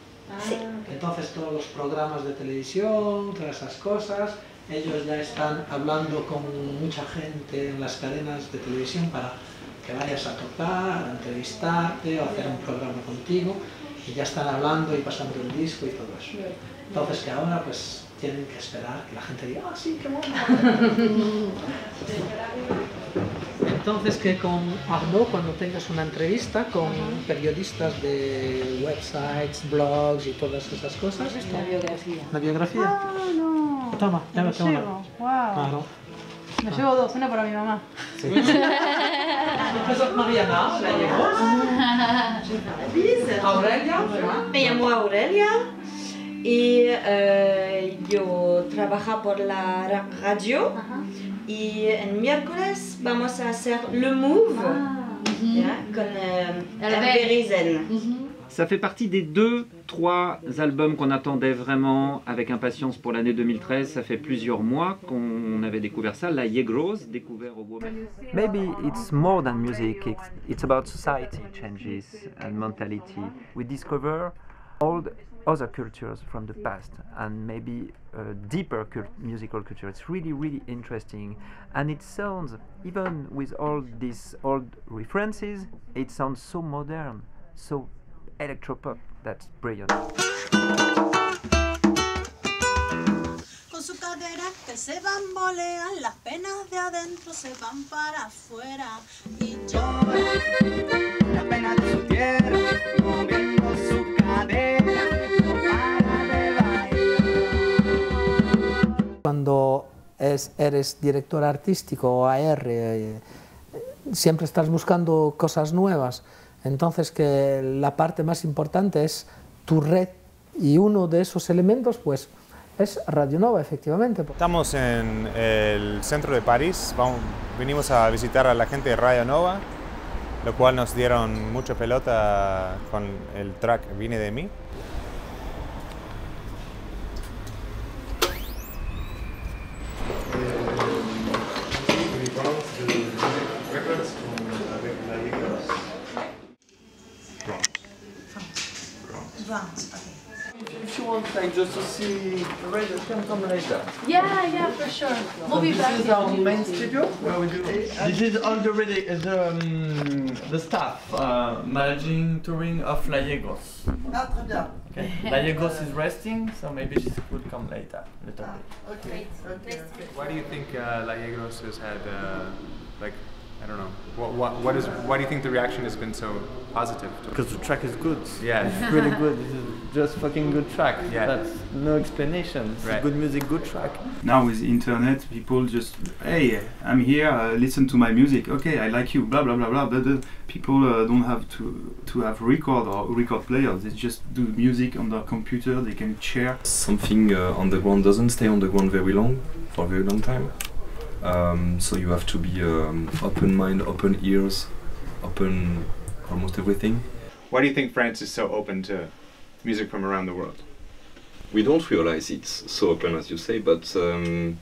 Sí. Entonces todos los programas de televisión, todas esas cosas, ellos ya están hablando con mucha gente en las cadenas de televisión para que vayas a tocar, a entrevistarte o hacer un programa contigo, y ya están hablando y pasando el disco y todo eso. Entonces que ahora pues tienen que esperar que la gente diga, ah, sí, qué bueno. Entonces que con Arnaud, cuando tengas una entrevista con periodistas de websites, blogs y todas esas cosas... ¿Es una biografía? ¿Una biografía? Ah, no. Toma, ya me tengo una. Wow. Ah, no. Me ah. llevo dos, una para mi mamá. Sí. Profesor Mariana, La Yegros. Aurelia. Me llamo Aurelia y eh, yo trabajo por la radio. Ajá. Y el miércoles vamos a hacer Le Move ah, yeah, uh-huh. con euh, Hervé Rizel. Ça fait partie des deux, trois albums qu'on attendait vraiment avec impatience pour l'année deux mille treize. Ça fait plusieurs mois qu'on avait découvert ça. La Yegros, découvert au Women. Maybe it's more than music. It's, it's about society changes and mentality. We discover all the other cultures from the past, and maybe a deeper cult musical culture. It's really, really interesting, and it sounds, even with all these old references, it sounds so modern, so electropop. That's brilliant. Con su cadera que se bambolean, las penas de adentro se van para afuera y lloran. Las penas de su tierra, moviendo su cadera. Cuando es, eres director artístico o A R, eh, siempre estás buscando cosas nuevas. Entonces que la parte más importante es tu red, y uno de esos elementos pues es Radio Nova, efectivamente. Estamos en el centro de París, Vamos, vinimos a visitar a la gente de Radio Nova, lo cual nos dieron mucha pelota con el track Viene de Mi. Like just to see right, it can come like that. Yeah, yeah, for sure. We'll so be this back. This is our main studio where we do. This is all the really the um, the staff uh, managing touring of La Yegros. Okay. La Yegros is resting, so maybe she could come later. Later. Ah, okay. Okay. Okay. Why do you think uh, La Yegros has had uh, like, I don't know. What, what, what is? Why do you think the reaction has been so positive? Because the track is good. Yeah, it's really good. This is just fucking good track. Yeah, that's no explanation. It's right. Good music, good track. Now with internet, people just, hey, I'm here. Uh, listen to my music. Okay, I like you. Blah blah blah blah. blah, blah. People uh, don't have to to have record or record players. They just do music on their computer. They can share. Something uh, on the ground doesn't stay on the ground very long, for a very long time. Um, so you have to be um, open mind, open ears, open almost everything. Why do you think France is so open to music from around the world? We don't realize it's so open as you say, but um,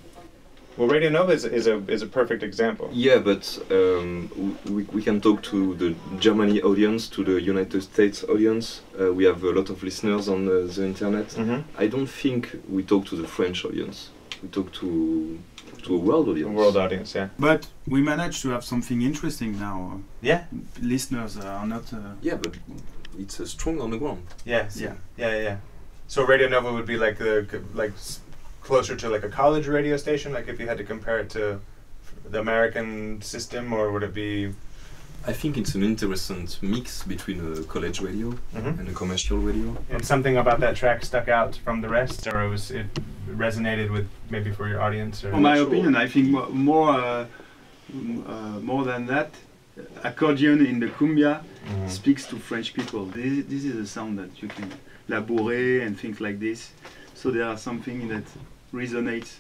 Well, Radio Nova is, is a is a perfect example. Yeah, but um, we we can talk to the Germany audience, to the United States audience. Uh, we have a lot of listeners on uh, the internet. Mm-hmm. I don't think we talk to the French audience. We talk to to a world audience. World audience, yeah. But we managed to have something interesting now. Yeah. Listeners are not. Uh, yeah, but it's uh, strong on the ground. Yeah, yeah, yeah, yeah. So Radio Nova would be like the like. Closer to like a college radio station, like if you had to compare it to the American system, or would it be? I think it's an interesting mix between a college radio mm-hmm. and a commercial radio. And something about that track stuck out from the rest, or it was it resonated with maybe for your audience? Or in my sure. opinion, I think mo more uh, m uh, more than that, accordion in the cumbia mm-hmm. speaks to French people. This, this is a sound that you can labourer and things like this. So there are something that resonates.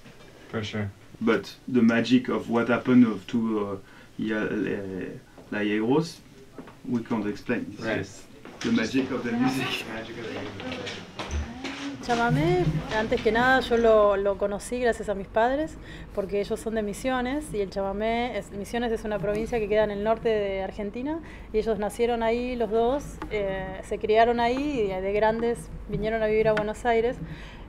For sure. But the magic of what happened of to uh, La Yegros, we can't explain. It's right. Just the magic of the music. Chamamé, antes que nada yo lo, lo conocí gracias a mis padres, porque ellos son de Misiones, y el chamamé, es, Misiones es una provincia que queda en el norte de Argentina, y ellos nacieron ahí los dos, eh, se criaron ahí, y de grandes vinieron a vivir a Buenos Aires.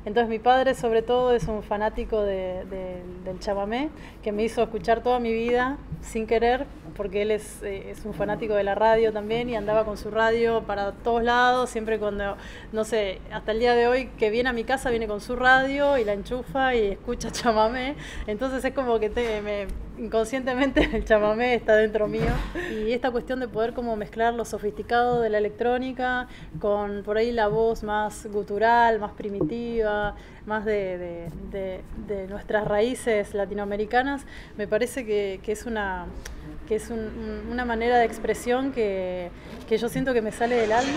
Entonces mi padre sobre todo es un fanático de, de, del chamamé, que me hizo escuchar toda mi vida sin querer, porque él es, eh, es un fanático de la radio también, y andaba con su radio para todos lados, siempre cuando, no sé, hasta el día de hoy que viene a mi casa viene con su radio y la enchufa y escucha chamamé. Entonces es como que te, me, inconscientemente el chamamé está dentro mío. Y esta cuestión de poder como mezclar lo sofisticado de la electrónica con por ahí la voz más gutural, más primitiva, más de, de, de, de nuestras raíces latinoamericanas, me parece que, que es una, que es un, una manera de expresión que, que yo siento que me sale del alma.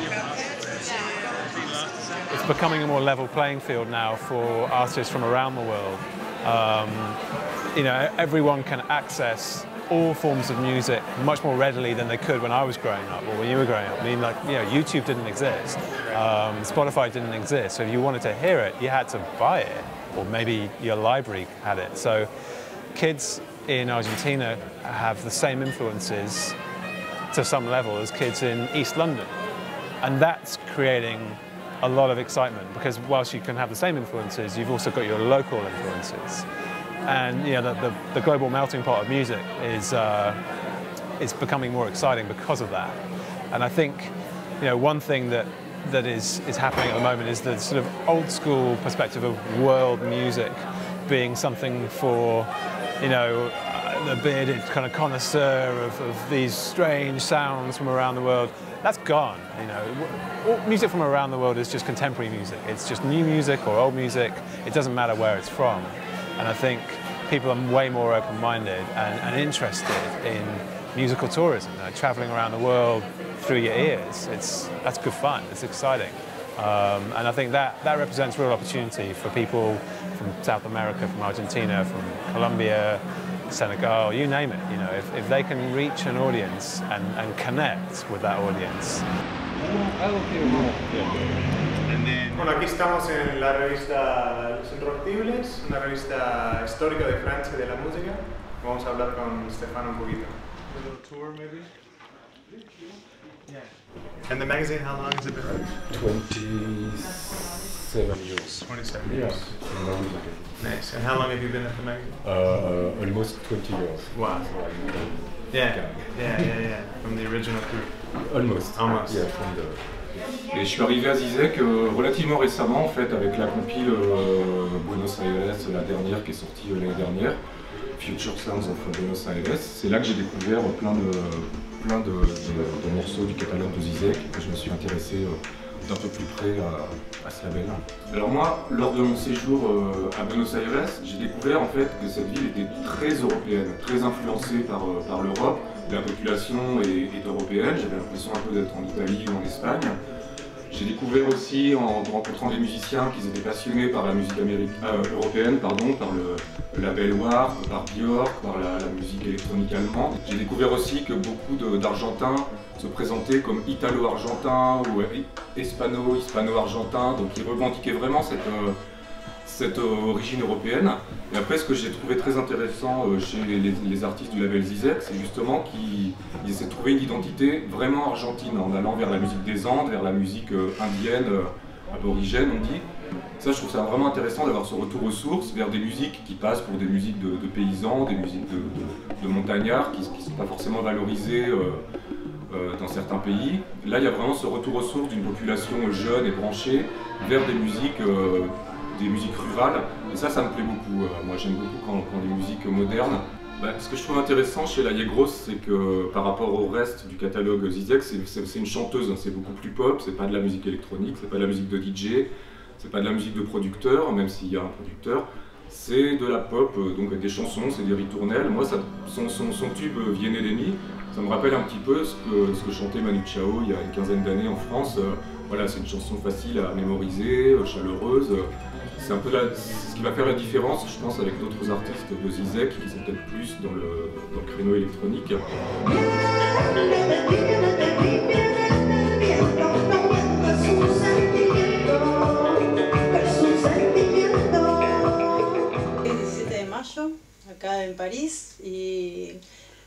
It's becoming a more level playing field now for artists from around the world. Um, you know, everyone can access all forms of music much more readily than they could when I was growing up, or when you were growing up. I mean, like, you know, YouTube didn't exist, um, Spotify didn't exist, so if you wanted to hear it, you had to buy it, or maybe your library had it. So kids in Argentina have the same influences to some level as kids in East London, and that's creating a lot of excitement, because whilst you can have the same influences, you've also got your local influences. And you know, the, the, the global melting pot of music is, uh, is becoming more exciting because of that. And I think you know, one thing that, that is, is happening at the moment is the sort of old school perspective of world music being something for you know, uh, the bearded kind of connoisseur of, of these strange sounds from around the world. That's gone. You know, music from around the world is just contemporary music. It's just new music or old music. It doesn't matter where it's from. And I think people are way more open-minded and, and interested in musical tourism, you know, traveling around the world through your ears. It's, that's good fun, it's exciting. Um, and I think that, that represents real opportunity for people from South America, from Argentina, from Colombia, Senegal, you name it. You know, if, if they can reach an audience and, and connect with that audience. Bueno, aquí estamos en la revista Los Incorruptibles, una revista histórica de Francia y de la música. Vamos a hablar con Stefano un poquito. A little tour, maybe? Yeah. And the magazine, how long has it been? twenty-seven years. twenty-seven years. Yeah. Nice. And how long have you been at the magazine? Uh, almost twenty years. Wow. Yeah. Yeah, yeah, yeah. From the original group. Almost. Almost. Yeah, from the... Et je suis arrivé à Zizek euh, relativement récemment en fait, avec la compile euh, Buenos Aires, la dernière qui est sortie euh, l'année dernière, Future Sounds of Buenos Aires. C'est là que j'ai découvert plein, de, plein de, de, de morceaux du catalogue de Zizek et que je me suis intéressé euh, d'un peu plus près à, à ce label. Alors moi, lors de mon séjour euh, à Buenos Aires, j'ai découvert en fait que cette ville était très européenne, très influencée par, euh, par l'Europe. La population est, est européenne, j'avais l'impression un peu d'être en Italie ou en Espagne. J'ai découvert aussi en rencontrant des musiciens qu'ils étaient passionnés par la musique américaine, euh, européenne, pardon, par le label Warp, par Björk, par la, la musique électronique allemande. J'ai découvert aussi que beaucoup d'Argentins se présentaient comme italo-argentins ou hispano-hispano-argentins, donc ils revendiquaient vraiment cette... Euh, cette origine européenne. Et après, ce que j'ai trouvé très intéressant chez les, les artistes du label Zizek, c'est justement qu'ils essaient de trouver une identité vraiment argentine, en allant vers la musique des Andes, vers la musique indienne, aborigène, on dit. Ça, je trouve ça vraiment intéressant d'avoir ce retour aux sources, vers des musiques qui passent pour des musiques de, de paysans, des musiques de, de, de montagnards, qui ne sont pas forcément valorisées euh, euh, dans certains pays. Là, il y a vraiment ce retour aux sources d'une population jeune et branchée, vers des musiques, euh, des musiques rurales. Et ça, ça me plaît beaucoup. Moi, j'aime beaucoup quand, quand des musiques modernes. Ben, ce que je trouve intéressant chez La Yegros, c'est que par rapport au reste du catalogue Zizek, c'est une chanteuse, hein, c'est beaucoup plus pop, c'est pas de la musique électronique, c'est pas de la musique de D J, c'est pas de la musique de producteur, même s'il y a un producteur, c'est de la pop, donc des chansons, c'est des ritournelles. Moi, ça, son, son, son tube Viene de Mi, ça me rappelle un petit peu ce que, ce que chantait Manu Chao il y a une quinzaine d'années en France. Voilà, c'est une chanson facile à mémoriser, chaleureuse. C'est un peu la, ce qui va faire la différence, je pense, avec d'autres artistes de Zizek qui sont peut-être plus dans le, dans le créneau électronique. Acá en París, y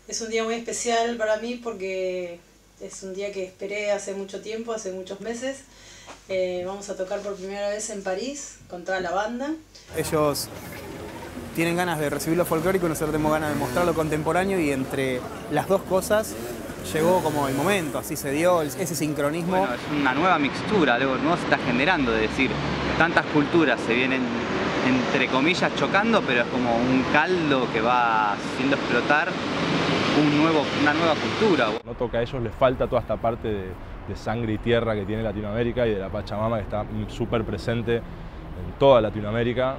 es un día muy especial para mí porque es un día que esperé hace mucho tiempo, hace muchos meses. Eh, vamos a tocar por primera vez en París con toda la banda. Ellos tienen ganas de recibir lo folclórico y nosotros tenemos ganas de mostrar lo contemporáneo, y entre las dos cosas llegó como el momento, así se dio ese sincronismo. Bueno, es una nueva mixtura, algo nuevo se está generando, de decir, tantas culturas se vienen entre comillas chocando, pero es como un caldo que va haciendo explotar un nuevo, una nueva cultura. Noto que a ellos les falta toda esta parte de, de sangre y tierra que tiene Latinoamérica, y de la Pachamama, que está súper presente en toda Latinoamérica,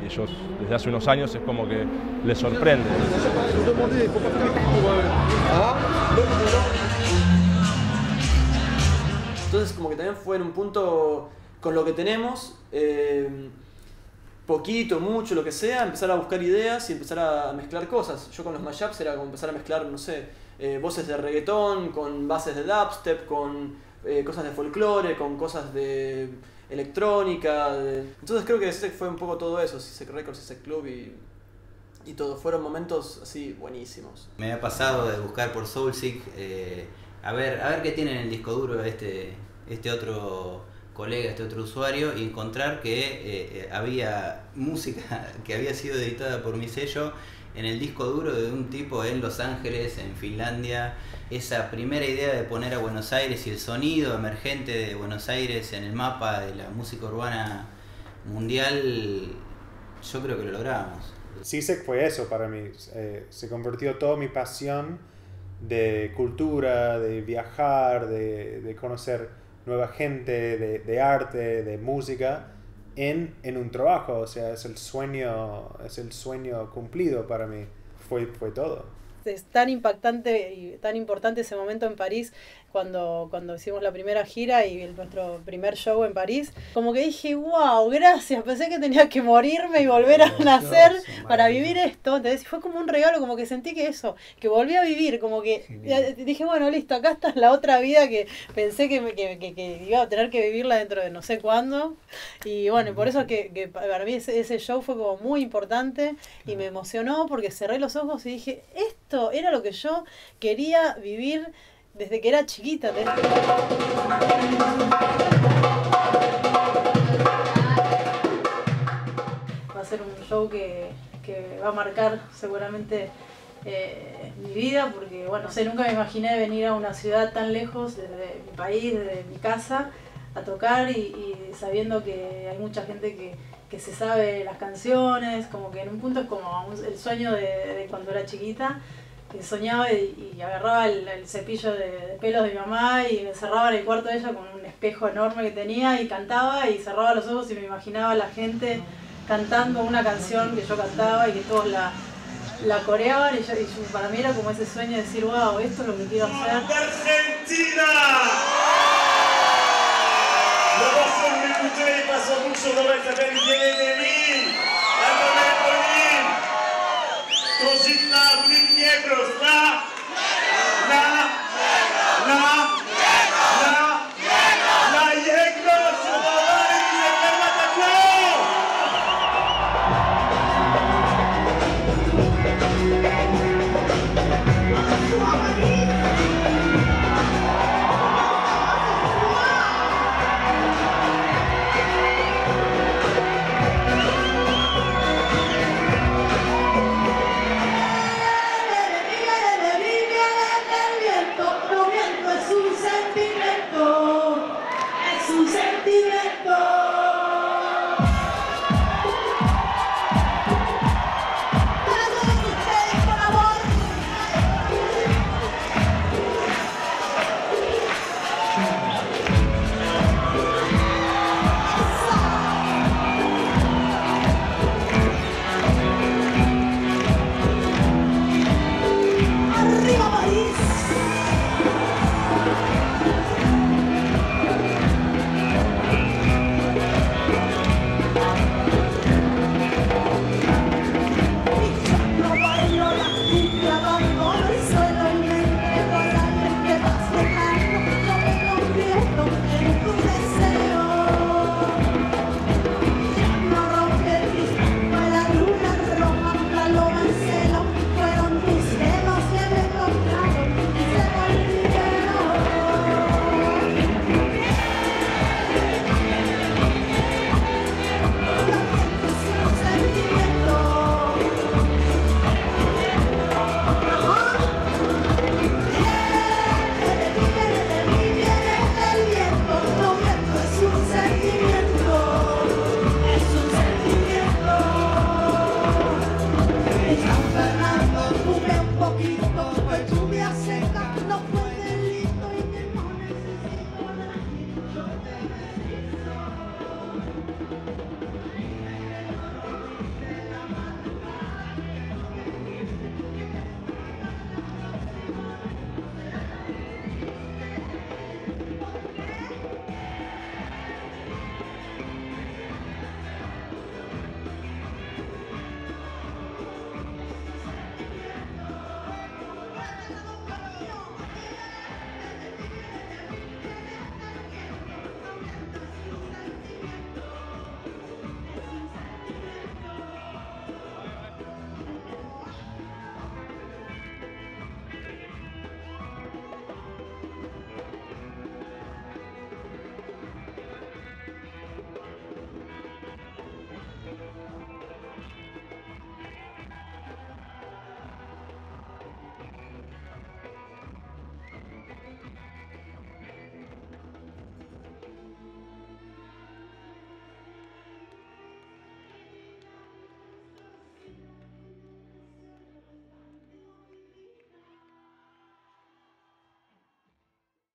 y, y ellos desde hace unos años es como que les sorprende. Entonces como que también fue en un punto con lo que tenemos, eh, poquito, mucho, lo que sea, empezar a buscar ideas y empezar a mezclar cosas. Yo con los mashups era como empezar a mezclar, no sé, eh, voces de reggaetón, con bases de dubstep, con eh, cosas de folclore, con cosas de electrónica. De... Entonces creo que ese fue un poco todo eso, Cisec Records, Cisec Club y, y todo. Fueron momentos así buenísimos. Me ha pasado de buscar por Soulseek, eh, a ver, a ver qué tiene en el disco duro este, este otro... colega, este otro usuario, y encontrar que eh, había música que había sido editada por mi sello en el disco duro de un tipo en Los Ángeles, en Finlandia. Esa primera idea de poner a Buenos Aires y el sonido emergente de Buenos Aires en el mapa de la música urbana mundial, yo creo que lo logramos. Cisec fue eso para mí, eh, se convirtió toda mi pasión de cultura, de viajar, de, de conocer nueva gente, de, de arte, de música, en, en un trabajo. O sea, es el sueño, es el sueño cumplido para mí. Fue, fue todo. Es tan impactante y tan importante ese momento en París, cuando, cuando hicimos la primera gira y el, nuestro primer show en París. Como que dije, wow, gracias, pensé que tenía que morirme y volver a nacer para vivir esto. Entonces fue como un regalo, como que sentí que eso, que volví a vivir, como que genial. Dije, bueno, listo, acá está la otra vida que pensé que, que, que, que iba a tener que vivirla dentro de no sé cuándo. Y bueno, por eso que, que para mí ese, ese show fue como muy importante y me emocionó porque cerré los ojos y dije, esto era lo que yo quería vivir desde que era chiquita. Va a ser un show que, que va a marcar seguramente eh, mi vida, porque bueno, sé, nunca me imaginé venir a una ciudad tan lejos desde mi país, desde mi casa, a tocar, y, y sabiendo que hay mucha gente que que se sabe las canciones, como que en un punto es como un, el sueño de, de cuando era chiquita, que soñaba y, y agarraba el, el cepillo de, de pelos de mi mamá y me encerraba en el cuarto de ella con un espejo enorme que tenía y cantaba, y cerraba los ojos y me imaginaba a la gente cantando una canción que yo cantaba y que todos la, la coreaban, y, yo, y yo, para mí era como ese sueño de decir, wow, esto es lo que quiero hacer. ¡Argentina! Viene de mí, la